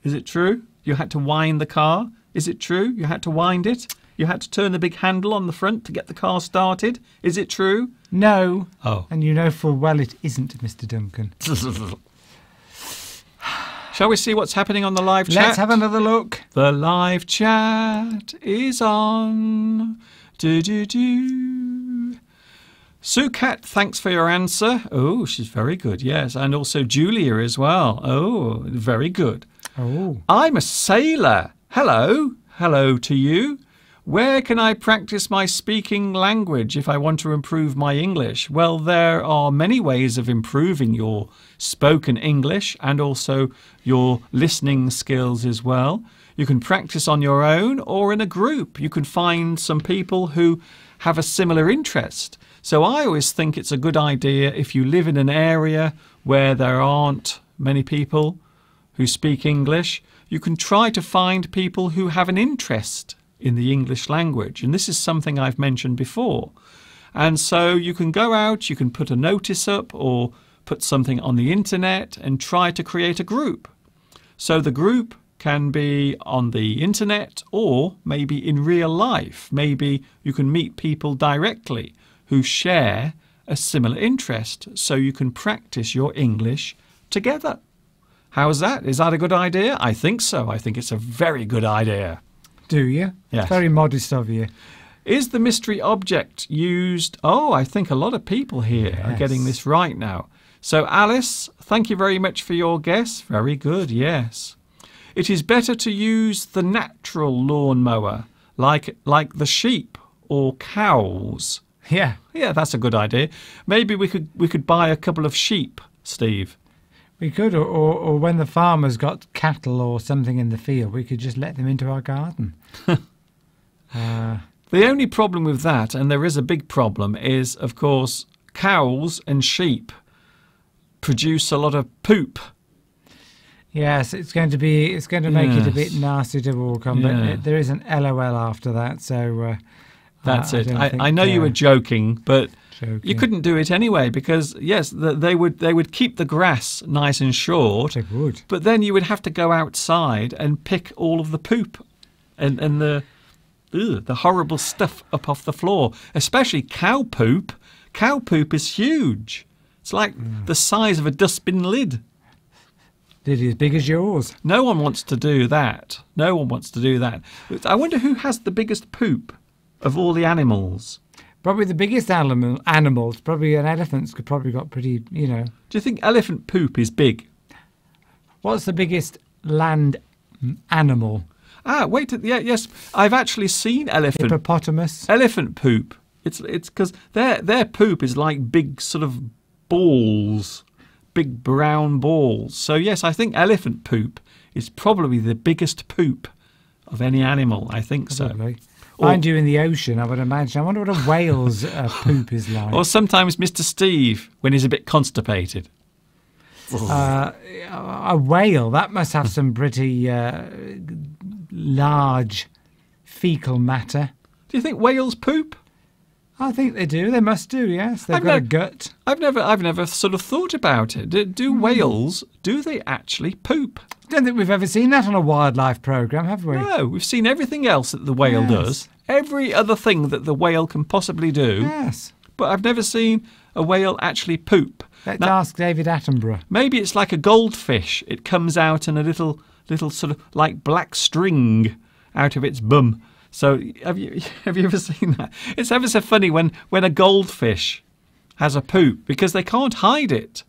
Is it true? You had to wind the car. Is it true? You had to wind it. You had to turn the big handle on the front to get the car started. Is it true? No. Oh. And you know full well it isn't, Mister Duncan. Shall we see what's happening on the live chat? Let's have another look. The live chat is on. Do do do. Sukat, thanks for your answer. Oh, she's very good. Yes, and also Julia as well. Oh, very good. Oh. I'm a sailor. Hello. Hello to you. Where can I practice my speaking language if I want to improve my English? Well, there are many ways of improving your spoken English and also your listening skills as well. You can practice on your own or in a group. You can find some people who have a similar interest. So I always think it's a good idea if you live in an area where there aren't many people who speak English, you can try to find people who have an interest in the English language, and this is something I've mentioned before. And so you can go out, you can put a notice up or put something on the internet and try to create a group. So the group can be on the internet or maybe in real life. Maybe you can meet people directly who share a similar interest, so you can practice your English together. How's that? Is that a good idea? I think so. I think it's a very good idea. Do you? Yes. Very modest of you. Is the mystery object used? Oh, I think a lot of people here yes. are getting this right now. So, Alice, thank you very much for your guess. Very good, yes. It is better to use the natural lawnmower, like, like the sheep or cows. Yeah, yeah, that's a good idea. Maybe we could we could buy a couple of sheep, Steve. We could, or, or, or when the farmer's got cattle or something in the field, we could just let them into our garden. uh, the only problem with that, and there is a big problem, is, of course, cows and sheep produce a lot of poop. Yes, it's going to be it's going to make yes. it a bit nasty to walk on, but yeah. it, there is an L O L after that, so. Uh, That's uh, it. I, I, think, I know yeah. you were joking, but joking. you couldn't do it anyway because, yes, the, they would they would keep the grass nice and short. They would. But then you would have to go outside and pick all of the poop and, and the ugh, the horrible stuff up off the floor, especially cow poop. Cow poop is huge. It's like mm. the size of a dustbin lid. Did it as big as yours? No one wants to do that. No one wants to do that. I wonder who has the biggest poop. Of all the animals, probably the biggest animal animals. Probably an elephant's could probably got pretty. You know. Do you think elephant poop is big? What's the biggest land animal? Ah, wait. Yeah, yes. I've actually seen elephant hippopotamus. Elephant poop. It's it's because their their poop is like big sort of balls, big brown balls. So yes, I think elephant poop is probably the biggest poop of any animal. I think probably. so. Mind you, in the ocean, I would imagine. I wonder what a whale's uh, poop is like. Or sometimes Mister Steve, when he's a bit constipated. Uh, a whale, that must have some pretty uh, large fecal matter. Do you think whales poop? I think they do. They must do, yes. They've I've got a gut. I've never, I've never sort of thought about it. Do, do mm. whales, do they actually poop? I don't think we've ever seen that on a wildlife programme, have we? No, we've seen everything else that the whale yes. does. Every other thing that the whale can possibly do. Yes. But I've never seen a whale actually poop. Let's now, ask David Attenborough. Maybe it's like a goldfish. It comes out in a little, little sort of like black string out of its bum. So have you, have you ever seen that? It's ever so funny when, when a goldfish has a poop because they can't hide it.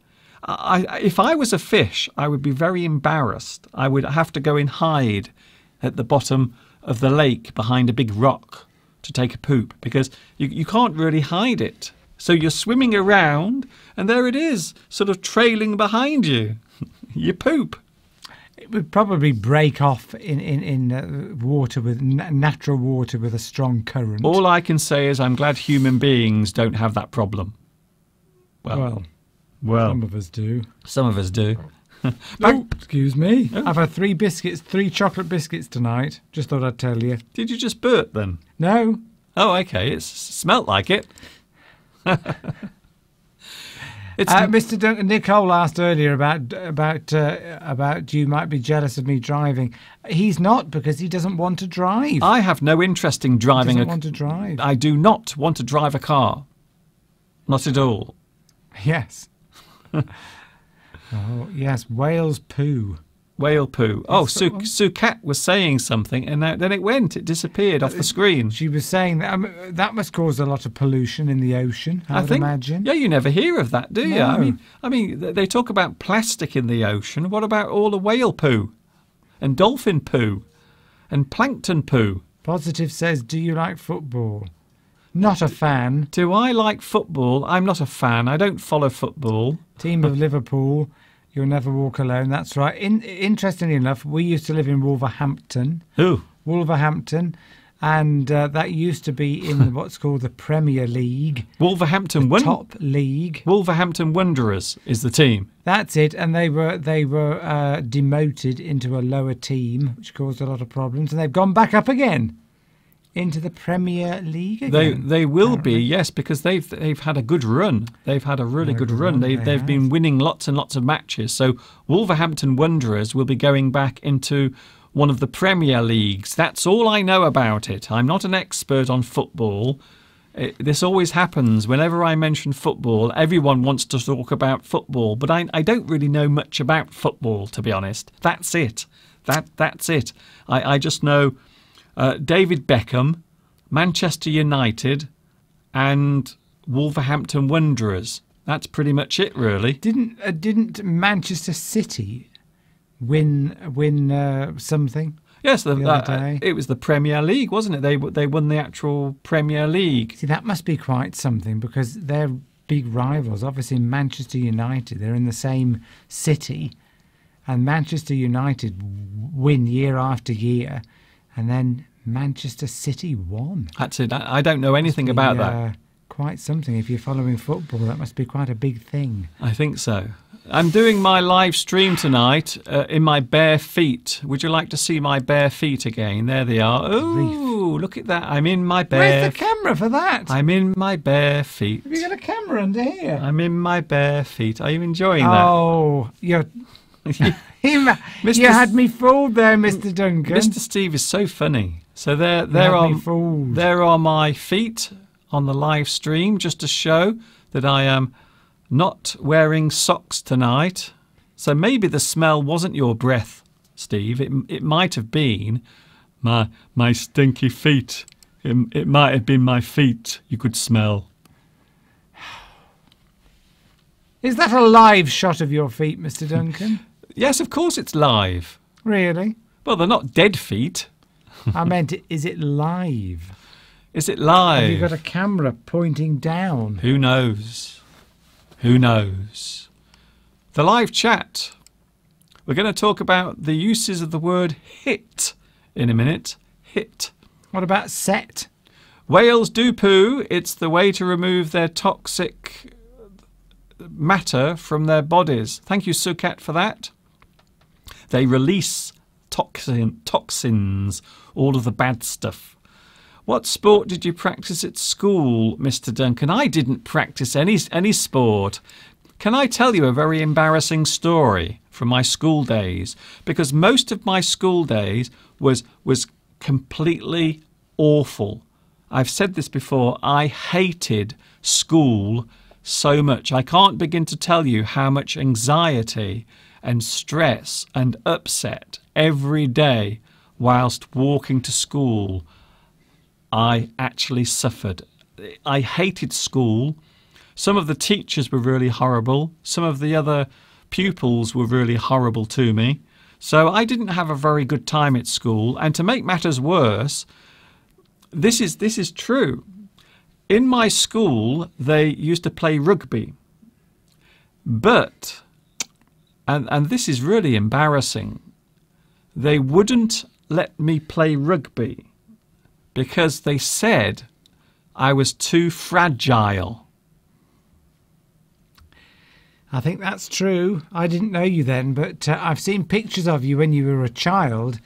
I, if I was a fish, I would be very embarrassed. I would have to go and hide at the bottom of the lake behind a big rock to take a poop because you, you can't really hide it. So you're swimming around and there it is, sort of trailing behind you. You poop. It would probably break off in, in, in uh, water with na natural water with a strong current. All I can say is I'm glad human beings don't have that problem. Well... well. Well, some of us do. Some of us do. Oh, excuse me. Oh. I've had three biscuits, three chocolate biscuits tonight. Just thought I'd tell you. Did you just burp then? No. Oh, okay. It smelt like it. It's uh, Mister Duncan, Nicole asked earlier about about uh, about you might be jealous of me driving. He's not because he doesn't want to drive. I have no interest in driving. He doesn't want to drive. I do not want to drive a car. Not at all. Yes. Oh, yes, whales poo. Whale poo. Oh, Sue, Sue Cat was saying something and that, then it went. It disappeared off the screen. She was saying that, I mean, that must cause a lot of pollution in the ocean, I, I would think, imagine. Yeah, you never hear of that, do you? No. I mean, I mean, they talk about plastic in the ocean. What about all the whale poo and dolphin poo and plankton poo? Positive says, do you like football? Not a fan. Do I like football? I'm not a fan. I don't follow football. Team of Liverpool, you'll never walk alone. That's right. In, interestingly enough, we used to live in Wolverhampton. Who? Wolverhampton. And uh, that used to be in what's called the Premier League. Wolverhampton Wanderers. Top league. Wolverhampton Wanderers is the team. That's it. And they were they were uh, demoted into a lower team, which caused a lot of problems. And they've gone back up again. into the Premier League again? They they will be, yes, because they've they've had a good run. They've had a really good run. They they've been winning lots and lots of matches. So Wolverhampton Wanderers will be going back into one of the Premier Leagues. That's all I know about it. I'm not an expert on football. It, this always happens. Whenever I mention football, everyone wants to talk about football, but I, I don't really know much about football, to be honest. That's it. That that's it. I, I just know uh, David Beckham, Manchester United, and Wolverhampton Wanderers. That's pretty much it, really. Didn't uh, didn't Manchester City win win uh, something? Yes, the, the uh, it was the Premier League, wasn't it? They they won the actual Premier League. See, that must be quite something, because they're big rivals. Obviously, Manchester United, they're in the same city, and Manchester United win year after year, and then Manchester City won. That's it. I don't know anything be, about that. Uh, quite something. If you're following football, that must be quite a big thing. I think so. I'm doing my live stream tonight uh, in my bare feet. Would you like to see my bare feet again? There they are. Ooh, look at that. I'm in my bare... Where's the camera for that? I'm in my bare feet. Have you got a camera under here? I'm in my bare feet. Are you enjoying that? Oh, you're... you had me fooled there, Mister Duncan. Mister Steve is so funny. So there, there are, there are my feet on the live stream, just to show that I am... not wearing socks tonight. So maybe the smell wasn't your breath, Steve. It, it might have been my my stinky feet. It, it might have been my feet you could smell. Is that a live shot of your feet, Mister Duncan? Yes, of course it's live. Really? Well, they're not dead feet. I meant, is it live? Is it live? Have you got a camera pointing down? Who knows? Who knows? The live chat. We're going to talk about the uses of the word hit in a minute. Hit. What about set? Whales do poo. It's the way to remove their toxic matter from their bodies. Thank you, Sukat, for that. They release toxin, toxins, all of the bad stuff. What sport did you practice at school, Mister Duncan? I didn't practice any any sport. Can I tell you a very embarrassing story from my school days? Because most of my school days was was completely awful. I've said this before. I hated school so much. I can't begin to tell you how much anxiety and stress and upset every day whilst walking to school I actually suffered. I hated school. Some of the teachers were really horrible. Some of the other pupils were really horrible to me. So I didn't have a very good time at school. And to make matters worse, this is, this is true. In my school, they used to play rugby. But, and, and this is really embarrassing, they wouldn't let me play rugby, because they said I was too fragile. I think that's true. I didn't know you then, but uh, I've seen pictures of you when you were a child,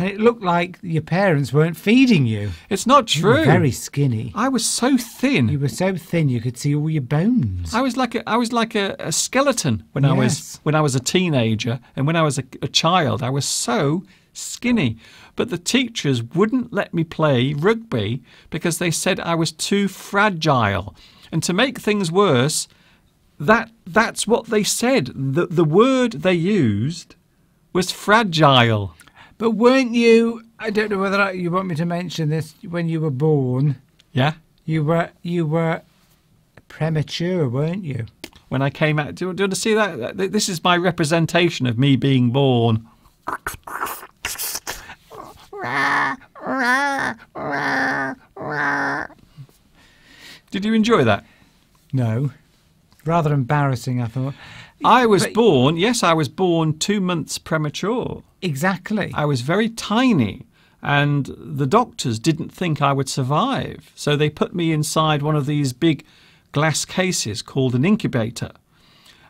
and it looked like your parents weren't feeding you. It's not true. You were very skinny. I was so thin. You were so thin you could see all your bones. I was like a, I was like a, a skeleton when yes. I was when I was a teenager, and when I was a, a child, I was so skinny. But the teachers wouldn't let me play rugby because they said I was too fragile. And to make things worse, that that's what they said. The, the word they used was fragile. But weren't you, I don't know whether I, you want me to mention this, when you were born, yeah, you were you were premature, weren't you? When I came out, do, do you want to see that? This is my representation of me being born. Did you enjoy that? No. Rather embarrassing, I thought. I was but born, yes, I was born two months premature. Exactly. I was very tiny, and the doctors didn't think I would survive. So they put me inside one of these big glass cases called an incubator.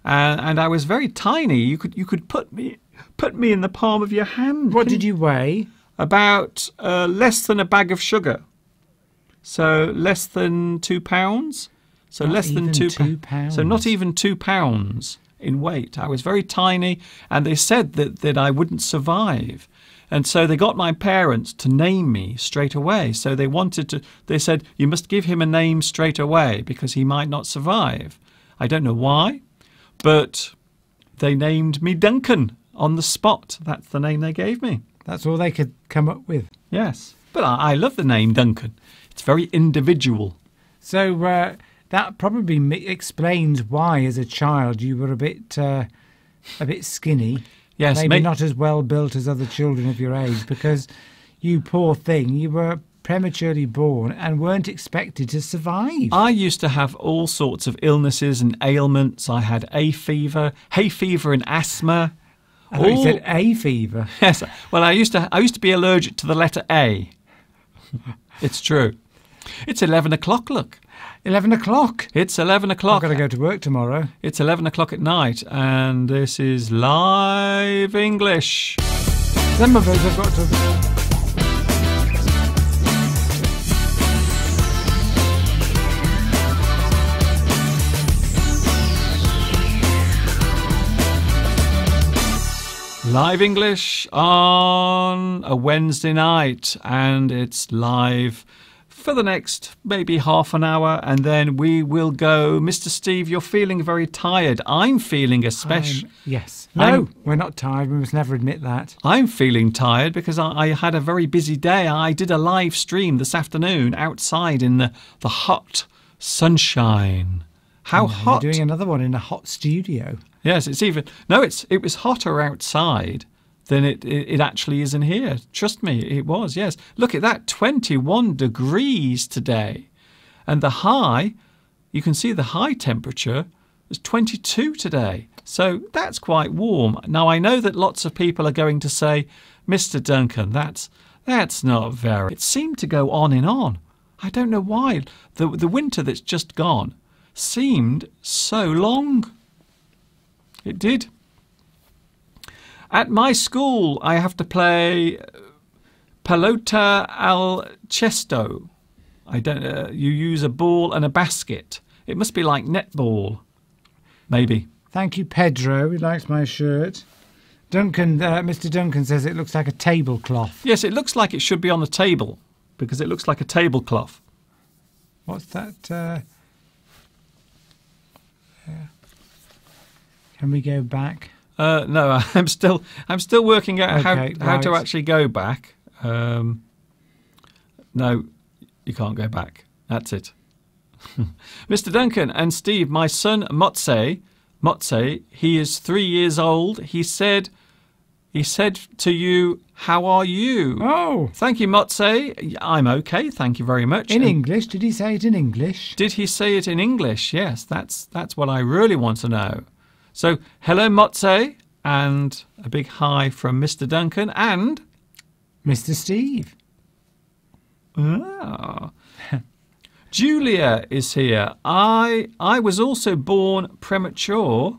Uh, and I was very tiny. You could, you could put me, put me in the palm of your hand. What did you weigh? about uh, less than a bag of sugar. So less than two pounds. So less than two pounds. So not even two pounds in weight. I was very tiny, and they said that, that I wouldn't survive. And so they got my parents to name me straight away. So they wanted to, they said, you must give him a name straight away because he might not survive. I don't know why, but they named me Duncan on the spot. That's the name they gave me. That's all they could come up with. Yes. But I, I love the name Duncan. It's very individual. So uh, that probably explains why, as a child, you were a bit, uh, a bit skinny. Yes, maybe not as well built as other children of your age, because you poor thing, you were prematurely born and weren't expected to survive. I used to have all sorts of illnesses and ailments. I had hay fever, hay fever, and asthma. I thought you said A fever. Yes. Well, I used to. I used to be allergic to the letter A. It's true. It's eleven o'clock. Look, eleven o'clock. It's eleven o'clock. I've got to go to work tomorrow. It's eleven o'clock at night, and this is live English. Some of us have got to. Live English on a Wednesday night, and it's live for the next maybe half an hour, and then we will go. Mister Steve, you're feeling very tired. I'm feeling especially... Yes. No, I'm, we're not tired. We must never admit that. I'm feeling tired because I, I had a very busy day. I did a live stream this afternoon outside in the, the hot sunshine. How hot? You're doing another one in a hot studio. Yes, it's even... No, it's it was hotter outside than it, it, it actually is in here. Trust me, it was, yes. Look at that, twenty-one degrees today. And the high, you can see the high temperature was twenty-two today. So that's quite warm. Now, I know that lots of people are going to say, Mister Duncan, that's, that's not very... It seemed to go on and on. I don't know why. The, the winter that's just gone seemed so long. It did. At my school, I have to play pelota al cesto. I don't. Uh, you use a ball and a basket. It must be like netball, maybe. Thank you, Pedro. He likes my shirt. Duncan, uh, Mister Duncan says it looks like a tablecloth. Yes, it looks like it should be on the table because it looks like a tablecloth. What's that? Uh... Yeah. Can we go back? Uh, no, I'm still I'm still working out okay, how right. how to actually go back. Um, no, you can't go back. That's it. Mister Duncan and Steve, my son Motse, Motse, he is three years old. He said, he said to you, "How are you?" Oh, thank you, Motse. I'm okay. Thank you very much. In and English? Did he say it in English? Did he say it in English? Yes, that's that's what I really want to know. So, hello, Motse, and a big hi from Mister Duncan and... Mister Steve. Ah. Julia is here. I, I was also born premature,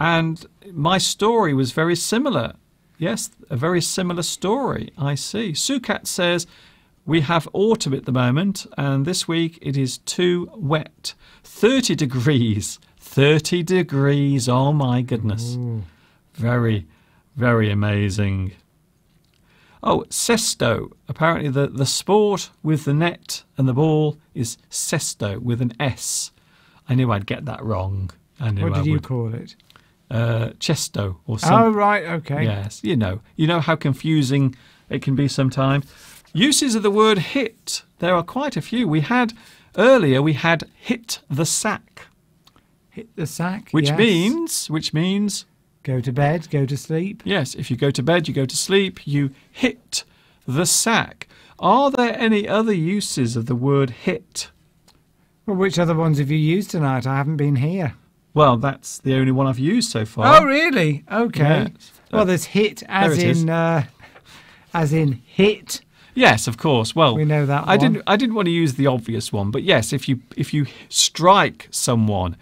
and my story was very similar. Yes, a very similar story, I see. Sukat says, we have autumn at the moment, and this week it is too wet. thirty degrees. thirty degrees, oh my goodness. Ooh. Very, very amazing. Oh, cesto. Apparently the, the sport with the net and the ball is cesto with an S. I knew I'd get that wrong. I knew what did I would. You call it? Uh, cesto or something. Oh, right, okay. Yes, you know. You know how confusing it can be sometimes. Uses of the word hit. There are quite a few. We had, earlier we had hit the sack. Hit the sack, which yes. means, which means, go to bed, go to sleep. Yes, if you go to bed, you go to sleep. You hit the sack. Are there any other uses of the word hit? Well, which other ones have you used tonight? I haven't been here. Well, that's the only one I've used so far. Oh, really? Okay. Yes. Well, there's hit as there in, uh, as in hit. Yes, of course. Well, we know that. I one. didn't. I didn't want to use the obvious one, but yes, if you if you strike someone.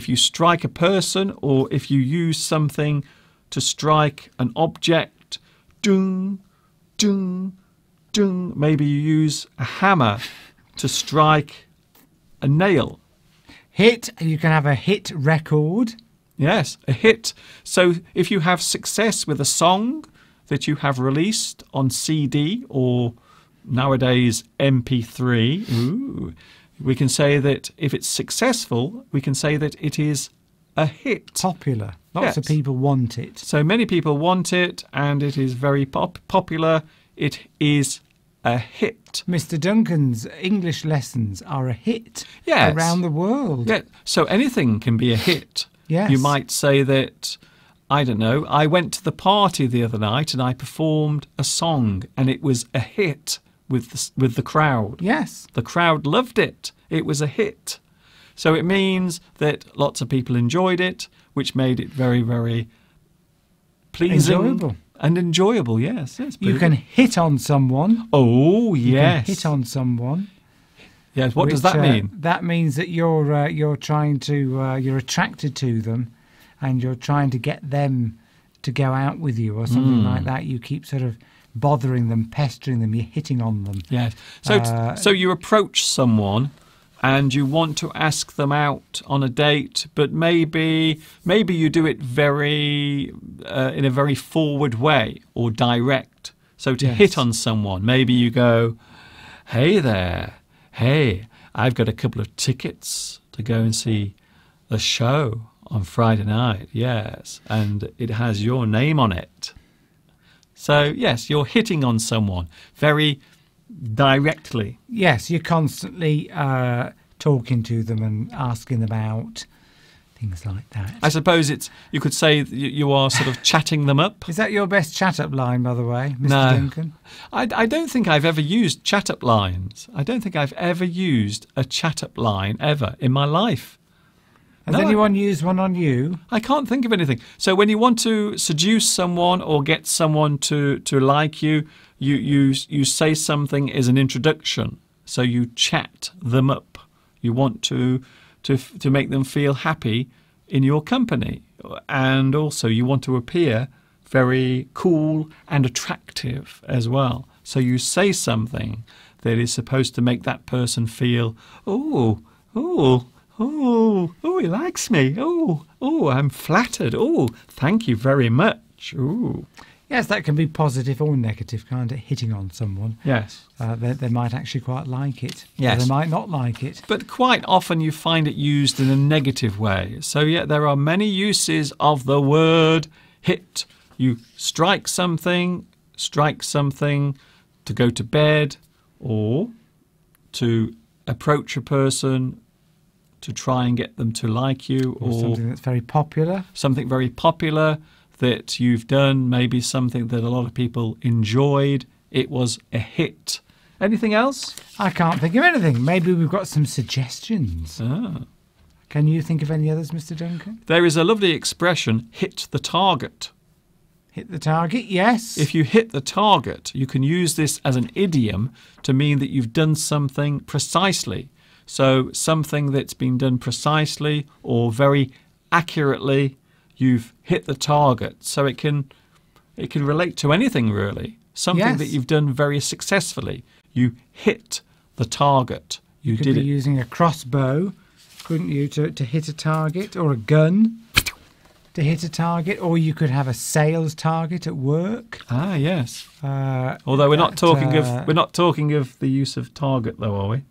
If you strike a person or if you use something to strike an object, dung, ding, ding. Maybe you use a hammer to strike a nail. Hit, you can have a hit record. Yes, a hit. So if you have success with a song that you have released on C D or nowadays M P three, ooh, we can say that if it's successful, we can say that it is a hit. Popular. Lots yes. of people want it. So many people want it and it is very pop popular. It is a hit. Mister Duncan's English lessons are a hit yes. around the world. Yeah. So anything can be a hit. Yes. You might say that, I don't know, I went to the party the other night and I performed a song and it was a hit with the, with the crowd. Yes. The crowd loved it. It was a hit. So it means that lots of people enjoyed it, which made it very, very pleasing. Enjoyable. And enjoyable, yes. yes you can hit on someone. Oh, yes. You can hit on someone. Yes, what which, does that mean? Uh, that means that you're uh, you're trying to uh, you're attracted to them, and you're trying to get them to go out with you or something mm. like that. You keep sort of bothering them, pestering them. You're hitting on them. Yes. So uh, so you approach someone, and you want to ask them out on a date, but maybe maybe you do it very uh, in a very forward way or direct. So to yes. hit on someone, maybe you go, "Hey there. Hey, I've got a couple of tickets to go and see a show on Friday night, yes, and it has your name on it." So, yes, you're hitting on someone very directly. Yes, you're constantly uh, talking to them and asking them out, things like that. I suppose it's you could say that you are sort of chatting them up. Is that your best chat-up line, by the way, Mister No. Duncan? I, I don't think I've ever used chat-up lines. I don't think I've ever used a chat-up line ever in my life. Has no, anyone I, used one on you? I can't think of anything. So when you want to seduce someone or get someone to, to like you, you, you, you say something as an introduction. So you chat them up. You want to, to, to make them feel happy in your company. And also you want to appear very cool and attractive as well. So you say something that is supposed to make that person feel, oh, oh, oh, oh, he likes me. Oh, oh, I'm flattered. Oh, thank you very much. Ooh. Yes, that can be positive or negative, kind of hitting on someone. Yes. Uh, they, they might actually quite like it. Yes. They might not like it. But quite often you find it used in a negative way. So, yeah, there are many uses of the word hit. You strike something, strike something to go to bed or to approach a person to try and get them to like you, or, or something that's very popular. Something very popular that you've done, maybe something that a lot of people enjoyed. It was a hit. Anything else? I can't think of anything. Maybe we've got some suggestions. Ah. Can you think of any others, Mister Duncan? There is a lovely expression, hit the target. Hit the target, yes. If you hit the target, you can use this as an idiom to mean that you've done something precisely. So something that's been done precisely or very accurately, you've hit the target. So it can it can relate to anything really. Something yes. that you've done very successfully. You hit the target. You, you could did be it. using a crossbow, couldn't you, to, to hit a target, or a gun to hit a target, or you could have a sales target at work. Ah, yes. Uh, Although we're that, not talking uh, of we're not talking of the use of target though, are we?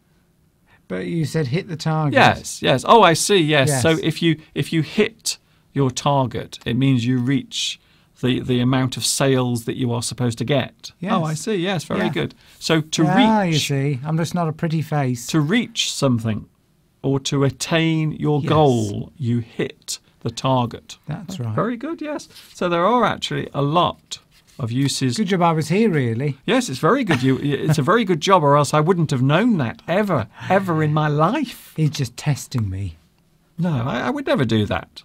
But you said hit the target. Yes, yes. Oh, I see. Yes. yes. So if you if you hit your target, it means you reach the the amount of sales that you are supposed to get. Yes. Oh, I see. Yes, very yeah. good. So to ah, reach. Ah, you see, I'm just not a pretty face. To reach something, or to attain your yes. goal, you hit the target. That's right. Very good. Yes. So there are actually a lot of uses. Good job I was here, really. Yes, it's very good. You, it's a very good job, or else I wouldn't have known that ever, ever in my life. He's just testing me. No, I, I would never do that.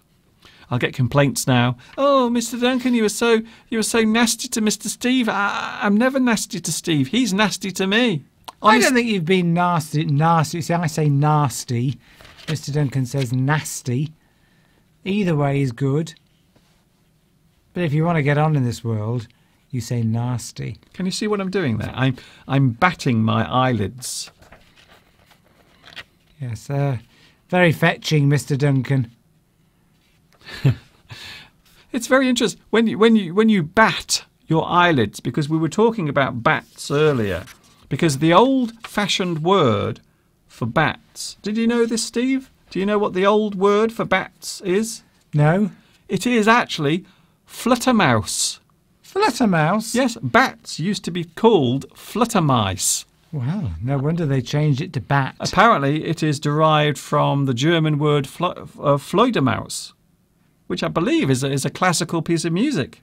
I'll get complaints now. Oh, Mister Duncan, you were so you were so nasty to Mister Steve. I, I'm never nasty to Steve. He's nasty to me. Honest I don't think you've been nasty. Nasty. See, I say nasty. Mister Duncan says nasty. Either way is good. But if you want to get on in this world, You say nasty. Can you see what I'm doing there? I'm, I'm batting my eyelids. Yes, uh, very fetching, Mister Duncan. It's very interesting when you, when you, when you bat your eyelids, because we were talking about bats earlier, because the old-fashioned word for bats. Did you know this, Steve? Do you know what the old word for bats is? No. It is actually fluttermouse. Fluttermouse? Yes, bats used to be called fluttermice. Wow, no wonder they changed it to bat. Apparently it is derived from the German word fl uh, Fledermaus, which I believe is a, is a classical piece of music.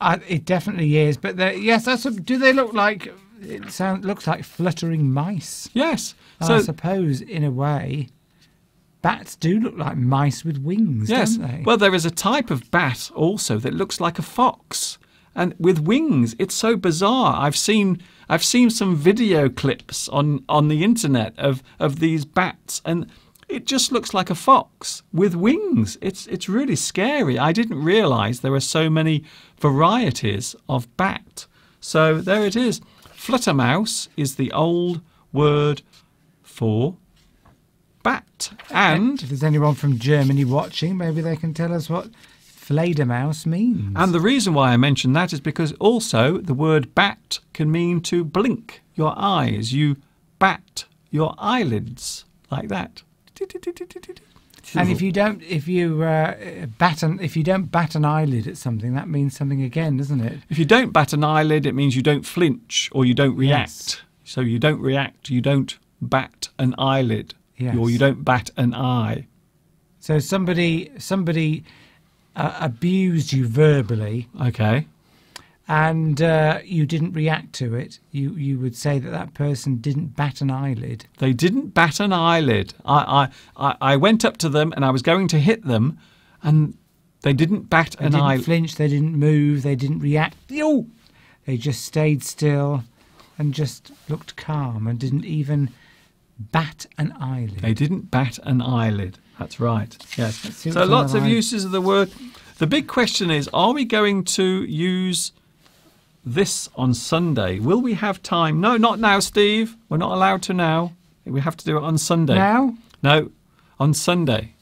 Uh, it definitely is, but yes, that's a, do they look like... It sound, looks like fluttering mice. Yes. So I suppose, in a way, bats do look like mice with wings, yes. don't they? Well, there is a type of bat also that looks like a fox, and with wings. It's so bizarre. I've seen I've seen some video clips on on the internet of of these bats, and it just looks like a fox with wings. It's it's really scary. I didn't realise there are so many varieties of bat. So there it is. Fluttermouse is the old word for bat. And if there's anyone from Germany watching, maybe they can tell us what Fledermaus means. And the reason why I mention that is because also the word bat can mean to blink your eyes. You bat your eyelids like that. And if you don't, if you uh, bat an, if you don't bat an eyelid at something, that means something again, doesn't it? If you don't bat an eyelid, it means you don't flinch or you don't react. Yes. So you don't react, you don't bat an eyelid, yes. or you don't bat an eye. So somebody, somebody uh, abused you verbally. Okay. And uh, you didn't react to it. You you would say that that person didn't bat an eyelid. They didn't bat an eyelid. I I I went up to them and I was going to hit them, and they didn't bat an eyelid. They didn't flinch. They didn't move. They didn't react. Yo! They just stayed still, and just looked calm and didn't even bat an eyelid. They didn't bat an eyelid. That's right. Yes. So lots of uses of the word. The big question is: are we going to use this on Sunday? Will we have time? No, not now, Steve. We're not allowed to now. We have to do it on Sunday. Now? No, on Sunday.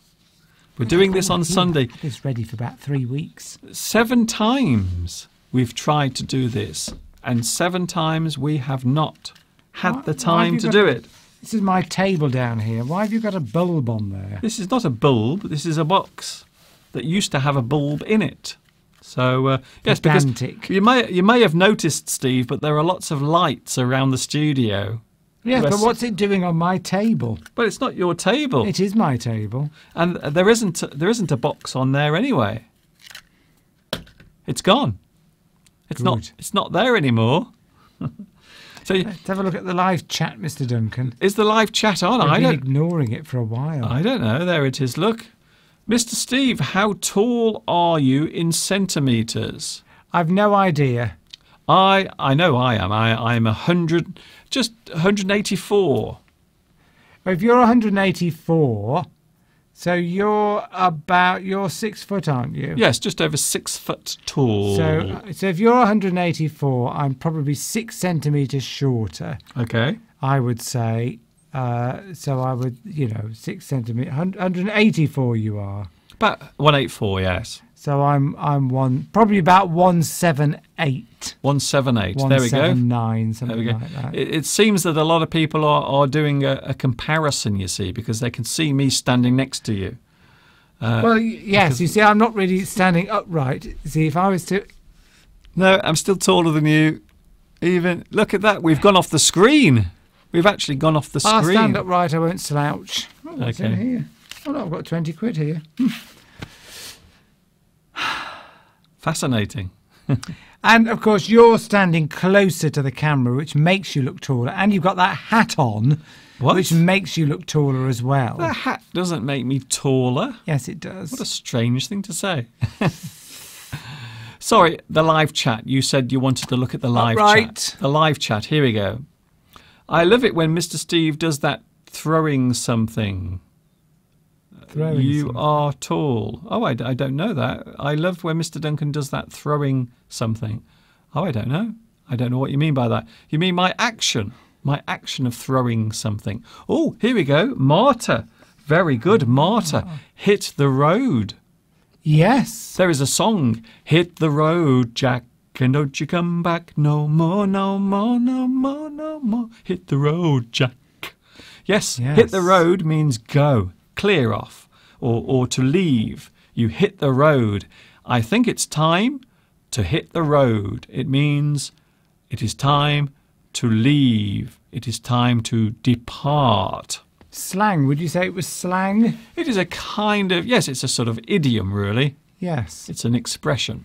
We're doing this on Sunday. It's ready for about three weeks. Seven times we've tried to do this, and seven times we have not had what, the time to do it. This is my table down here. Why have you got a bulb on there? This is not a bulb. This is a box that used to have a bulb in it. So uh, yes, because you may you may have noticed, Steve, but there are lots of lights around the studio. Yes, but what's it doing on my table? Well, it's not your table. It is my table, and there isn't there isn't a box on there anyway. It's gone. It's Good. not it's not there anymore. So you, let's have a look at the live chat, Mister Duncan. Is the live chat on? I've been ignoring it for a while. I don't know. There it is. Look. Mister Steve, how tall are you in centimetres? I've no idea. I I know I am. I, I'm a hundred, just one hundred eighty-four. Well, if you're one hundred eighty-four, so you're about, you're six foot, aren't you? Yes, just over six foot tall. So, so if you're one hundred eighty-four, I'm probably six centimetres shorter. Okay. I would say... Uh, so I would, you know, six centimetres, one hundred eighty-four you are. About one eighty-four, yes. So I'm, I'm one, probably about one seventy-eight. one seventy-eight, there we go. one seventy-nine, something like that. It, it seems that a lot of people are, are doing a, a comparison, you see, because they can see me standing next to you. Uh, well, yes, you see, I'm not really standing upright. See, if I was to... No, I'm still taller than you. Even, look at that, we've gone off the screen. We've actually gone off the screen. I'll stand up right, I won't slouch. Oh, what's okay. in here? Oh, no, I've got twenty quid here. Fascinating. And, of course, you're standing closer to the camera, which makes you look taller. And you've got that hat on, what? which makes you look taller as well. The hat doesn't make me taller. Yes, it does. What a strange thing to say. Sorry, the live chat. You said you wanted to look at the live All right. chat. The live chat. Here we go. I love it when Mister Steve does that throwing something. Throwing you something. are tall. Oh, I, I don't know that. I love when Mister Duncan does that throwing something. Oh, I don't know. I don't know what you mean by that. You mean my action. My action of throwing something. Oh, here we go. Martyr. Very good. Martyr. Hit the road. Yes. There is a song. Hit the road, Jack, and don't you come back no more, no more, no more, no more. Hit the road, Jack. Yes, yes. Hit the road means go, clear off, or, or to leave. You hit the road. I think it's time to hit the road. It means it is time to leave. It is time to depart. Slang, would you say it was slang? It is a kind of, yes, it's a sort of idiom, really. Yes. It's an expression.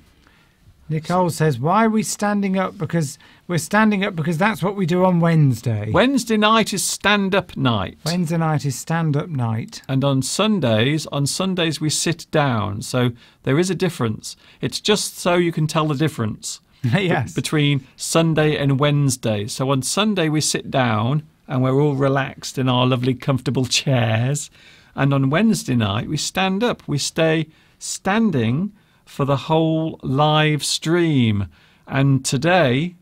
Nicole says, why are we standing up? Because we're standing up because that's what we do on Wednesday. Wednesday night is stand-up night. Wednesday night is stand-up night. And on Sundays, on Sundays we sit down. So there is a difference. It's just so you can tell the difference yes. between Sunday and Wednesday. So on Sunday we sit down and we're all relaxed in our lovely comfortable chairs. And on Wednesday night we stand up. We stay standing for the whole live stream, and today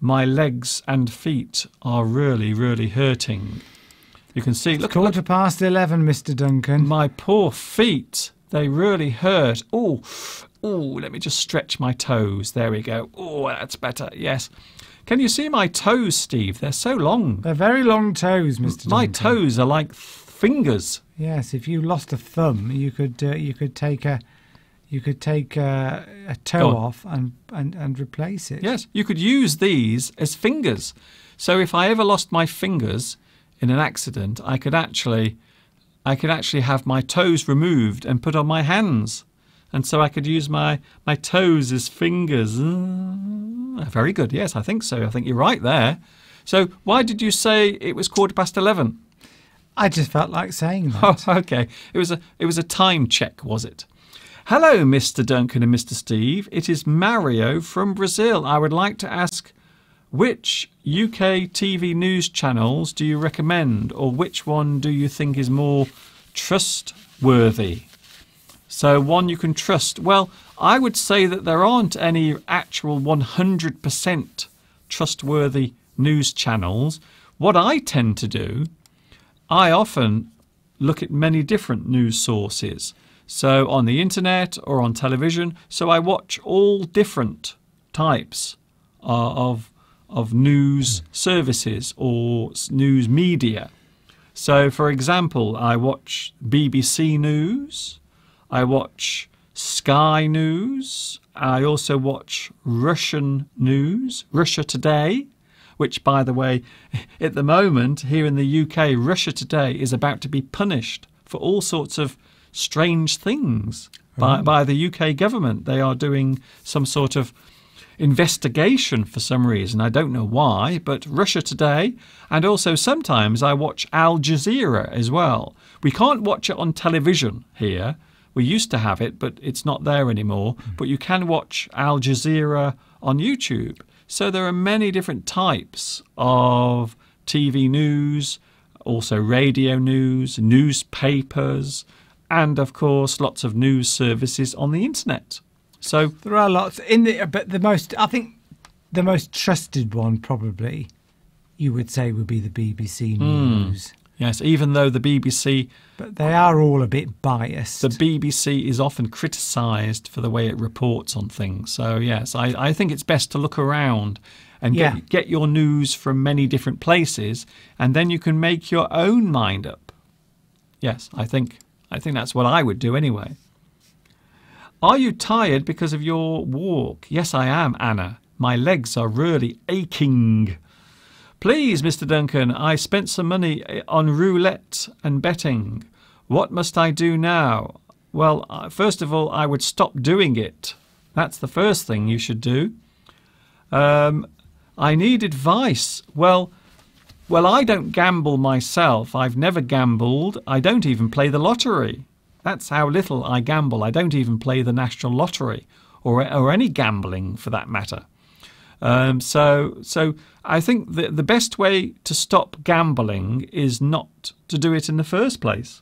my legs and feet are really really hurting. You can see, look, quarter past eleven, Mr Duncan. My poor feet, they really hurt. Oh, oh, let me just stretch my toes. There we go. Oh, that's better. Yes. Can you see my toes, Steve? They're so long. They're very long toes, Mr Duncan. My toes are like fingers. Yes, if you lost a thumb, you could uh, you could take a You could take uh, a toe off and, and, and replace it. Yes, you could use these as fingers. So if I ever lost my fingers in an accident, I could actually, I could actually have my toes removed and put on my hands. And so I could use my, my toes as fingers. Mm, very good. Yes, I think so. I think you're right there. So why did you say it was quarter past eleven? I just felt like saying that. Oh, okay. It was a, it was a time check, was it? Hello, Mister Duncan and Mister Steve. It is Mario from Brazil. I would like to ask, which U K T V news channels do you recommend, or which one do you think is more trustworthy? So one you can trust. Well, I would say that there aren't any actual one hundred percent trustworthy news channels. What I tend to do, I often look at many different news sources. So on the internet or on television. So I watch all different types of, of news services or news media. So, for example, I watch B B C News. I watch Sky News. I also watch Russian news, Russia Today, which, by the way, at the moment here in the U K, Russia Today is about to be punished for all sorts of strange things by, oh. by the U K government. They are doing some sort of investigation for some reason. I don't know why, but Russia Today, and also sometimes I watch Al Jazeera as well. We can't watch it on television here. We used to have it, but it's not there anymore. Mm. But you can watch Al Jazeera on YouTube. So there are many different types of T V news, also radio news, newspapers, and of course lots of news services on the internet. So there are lots in the, but the most, I think the most trusted one probably you would say would be the B B C News. Mm, yes, even though the B B C, but they are all a bit biased. The B B C is often criticised for the way it reports on things. So yes, I, I think it's best to look around and get, yeah. get your news from many different places, and then you can make your own mind up. Yes, I think I think that's what I would do anyway. Are you tired because of your walk? Yes, I am, Anna. My legs are really aching. Please, Mister Duncan, I spent some money on roulette and betting. What must I do now? Well, first of all, I would stop doing it. That's the first thing you should do. Um, I need advice. Well, Well, I don't gamble myself. I've never gambled. I don't even play the lottery. That's how little I gamble. I don't even play the national lottery or, or any gambling for that matter. Um, so, so I think the, the best way to stop gambling is not to do it in the first place.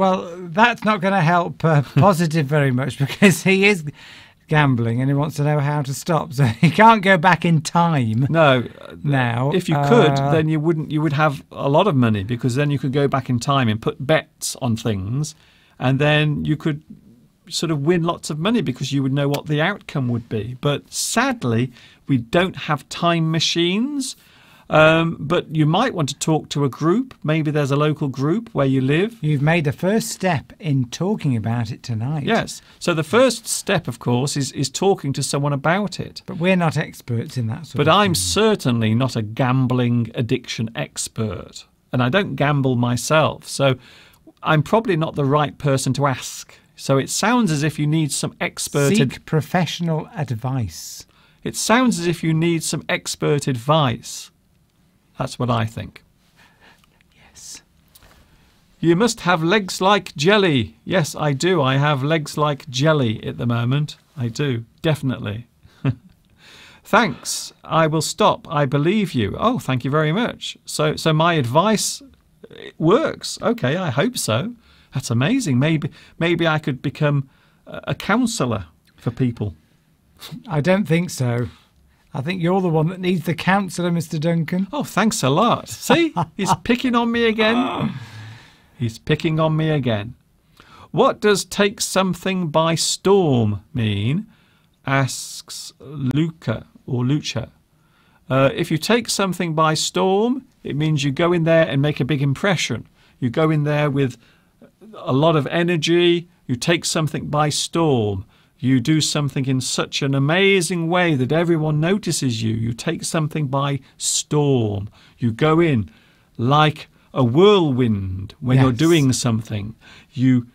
Well, that's not going to help uh, Positive very much, because he is gambling and he wants to know how to stop. So he can't go back in time. No. Now, if you could, uh, then you wouldn't. You would have a lot of money, because then you could go back in time and put bets on things, and then you could sort of win lots of money because you would know what the outcome would be. But sadly, we don't have time machines. Um, but you might want to talk to a group. Maybe there's a local group where you live. You've made the first step in talking about it tonight. Yes. So the first step, of course, is, is talking to someone about it. But we're not experts in that sort of thing. But I'm certainly not a gambling addiction expert. And I don't gamble myself. So I'm probably not the right person to ask. So it sounds as if you need some expert... Seek professional advice. It sounds as if you need some expert advice. That's what I think. Yes. You must have legs like jelly. Yes, I do. I have legs like jelly at the moment. I do, definitely. Thanks. I will stop. I believe you. Oh, thank you very much. So, so my advice works. Okay, I hope so. That's amazing. Maybe, maybe I could become a counsellor for people. I don't think so. I think you're the one that needs the counsellor, Mister Duncan. Oh, thanks a lot. See, he's picking on me again. He's picking on me again. What does take something by storm mean? Asks Luca or Lucha. Uh, if you take something by storm, it means you go in there and make a big impression. You go in there with a lot of energy. You take something by storm. You do something in such an amazing way that everyone notices you. You take something by storm. You go in like a whirlwind when yes. you're doing something. You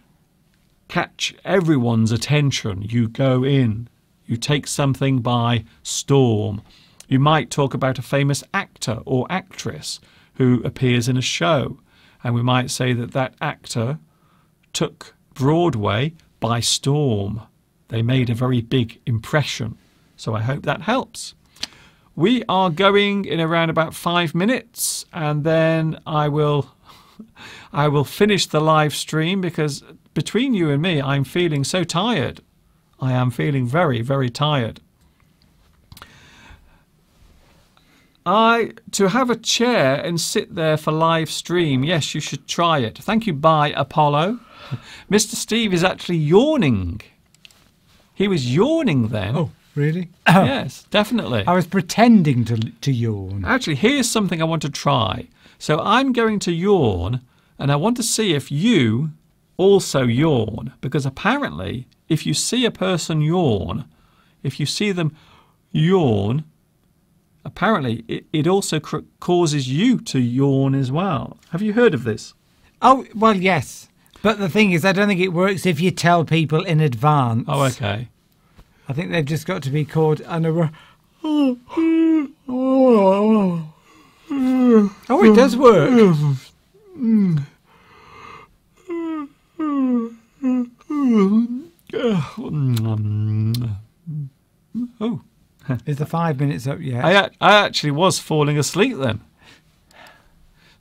catch everyone's attention. You go in. You take something by storm. You might talk about a famous actor or actress who appears in a show. And we might say that that actor took Broadway by storm. They made a very big impression. So I hope that helps. We are going in around about five minutes and then I will I will finish the live stream, because between you and me, I'm feeling so tired. I am feeling very, very tired. I to have a chair and sit there for live stream. Yes, you should try it. Thank you, bye, Apollo. Mister Steve is actually yawning. He was yawning then. Oh, really? Yes, definitely. I was pretending to, to yawn. Actually, here's something I want to try. So I'm going to yawn, and I want to see if you also yawn. Because apparently, if you see a person yawn, if you see them yawn, apparently it, it also cr causes you to yawn as well. Have you heard of this? Oh, well, yes. But the thing is, I don't think it works if you tell people in advance. Oh, okay. I think they've just got to be called unaware. Oh, it does work. Oh, is the five minutes up yet? I, I actually was falling asleep then.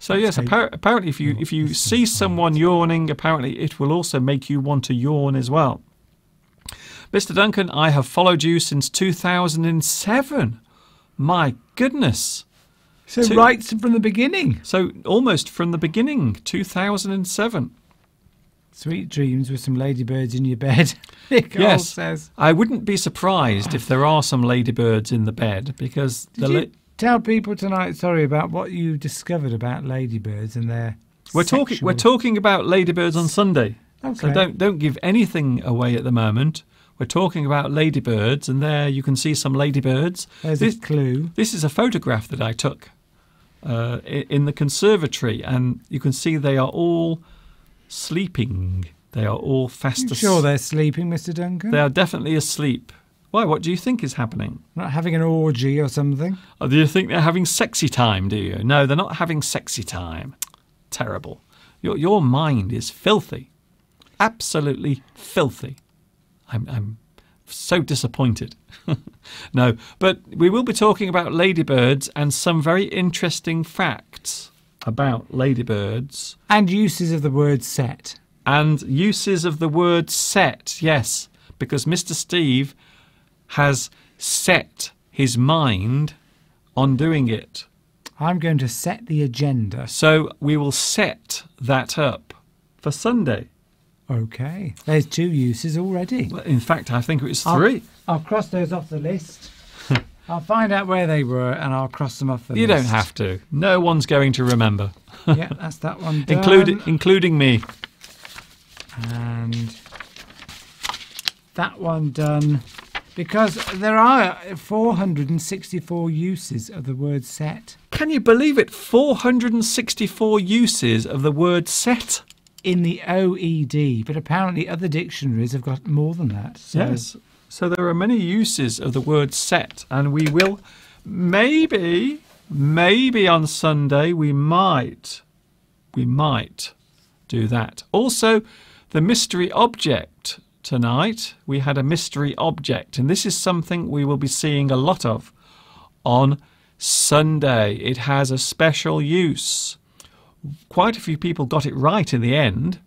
So yes, appar apparently if you if you see someone yawning, apparently it will also make you want to yawn as well. Mister Duncan, I have followed you since two thousand seven. My goodness. So Two right from the beginning. So almost from the beginning, two thousand seven. Sweet dreams with some ladybirds in your bed. Nicole yes, says. I wouldn't be surprised if there are some ladybirds in the bed, because Did the Tell people tonight, sorry, about what you discovered about ladybirds and their We're sexual... talking we're talking about ladybirds on Sunday. Okay. So don't don't give anything away at the moment. We're talking about ladybirds, and there you can see some ladybirds. There's this, a clue. This is a photograph that I took uh, in the conservatory, and you can see they are all sleeping. They are all fast asleep. Sure they're sleeping, Mister Duncan? They are definitely asleep. Why? What do you think is happening? Not having an orgy or something? Oh, do you think they're having sexy time, do you? No, they're not having sexy time. Terrible. Your, your mind is filthy. Absolutely filthy. I'm, I'm so disappointed. No, but we will be talking about ladybirds and some very interesting facts about ladybirds. And uses of the word set. And uses of the word set, yes. Because Mister Steve... has set his mind on doing it. I'm going to set the agenda. So we will set that up for Sunday. Okay. There's two uses already. Well, in fact, I think it was three. I'll, I'll cross those off the list. I'll find out where they were and I'll cross them off the you list. You don't have to. No one's going to remember. Yeah, that's that one done. Including, including me. And that one done. Because there are four hundred sixty-four uses of the word set. Can you believe it? four hundred sixty-four uses of the word set in the O E D, but apparently other dictionaries have got more than that. So. Yes. So there are many uses of the word set, and we will maybe, maybe on Sunday we might, we might do that. Also, the mystery object tonight, we had a mystery object, and this is something we will be seeing a lot of on Sunday. It has a special use. Quite a few people got it right in the end.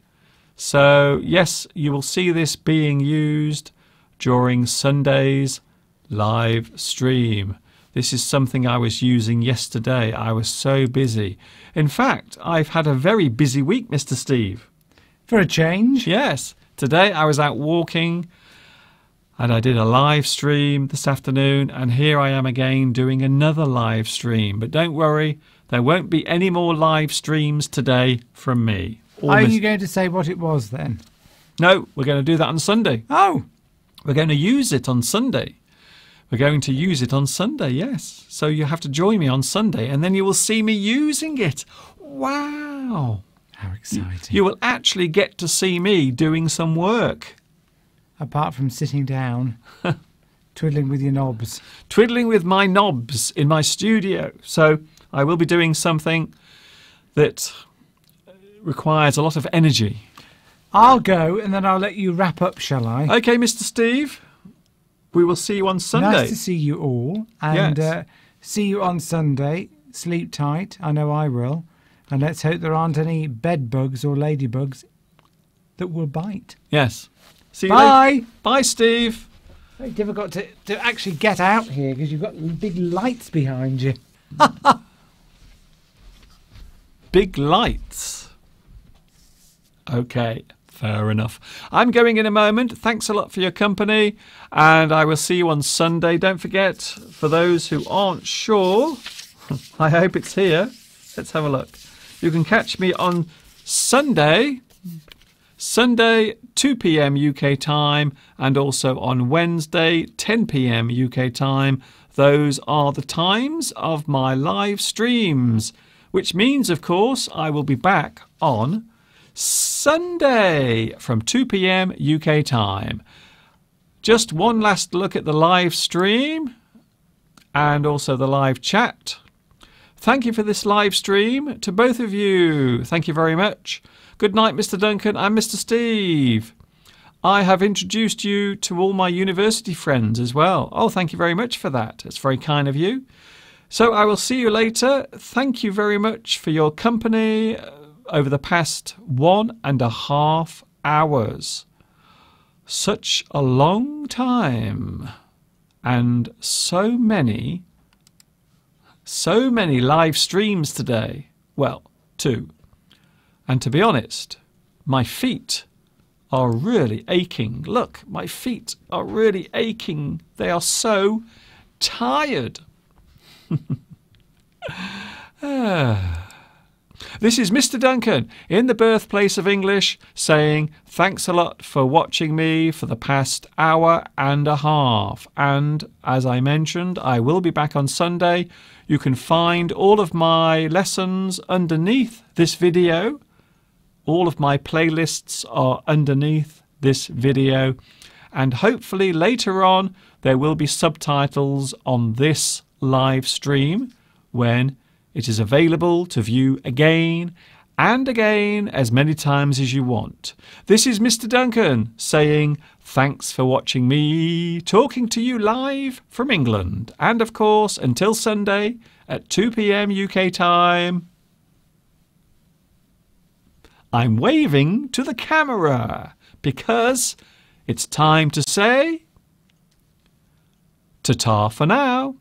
So, yes, you will see this being used during Sunday's live stream. This is something I was using yesterday. I was so busy. In fact, I've had a very busy week, Mister Steve. For a change? Yes. Today I was out walking and I did a live stream this afternoon, and here I am again doing another live stream. But don't worry. There won't be any more live streams today from me. Are you going to say what it was then? No, we're going to do that on Sunday. Oh! We're going to use it on Sunday. We're going to use it on Sunday, yes. So you have to join me on Sunday and then you will see me using it. Wow! How exciting. You will actually get to see me doing some work. Apart from sitting down. Twiddling with your knobs. Twiddling with my knobs in my studio. So I will be doing something that requires a lot of energy. I'll go and then I'll let you wrap up, shall I? Okay, Mister Steve. We will see you on Sunday. Nice to see you all. And yes. uh, see you on Sunday. Sleep tight. I know I will. And let's hope there aren't any bed bugs or ladybugs that will bite. Yes. See you Bye. Later. Bye, Steve. Very difficult to, to actually get out here because you've got big lights behind you. Big lights. Okay, fair enough. I'm going in a moment. Thanks a lot for your company, and I will see you on Sunday. Don't forget, for those who aren't sure, I hope it's here. Let's have a look. You can catch me on Sunday, Sunday two p m U K time, and also on Wednesday ten p m U K time. Those are the times of my live streams. Which means, of course, I will be back on Sunday from two p m U K time. Just one last look at the live stream and also the live chat. Thank you for this live stream to both of you. Thank you very much. Good night, Mister Duncan and Mister Steve. I have introduced you to all my university friends as well. Oh, thank you very much for that. It's very kind of you. So I will see you later. Thank you very much for your company over the past one and a half hours. Such a long time and so many, so many live streams today. Well, two. And to be honest, my feet are really aching. Look, my feet are really aching. They are so tired. ah. This is Mister Duncan in the birthplace of English saying thanks a lot for watching me for the past hour and a half, and as I mentioned, I will be back on Sunday. You can find all of my lessons underneath this video. All of my playlists are underneath this video, and hopefully later on there will be subtitles on this live stream when it is available to view again and again as many times as you want. This is Mister Duncan saying thanks for watching me talking to you live from England, and of course until Sunday at two p m U K time. I'm waving to the camera because it's time to say Ta-ta for now.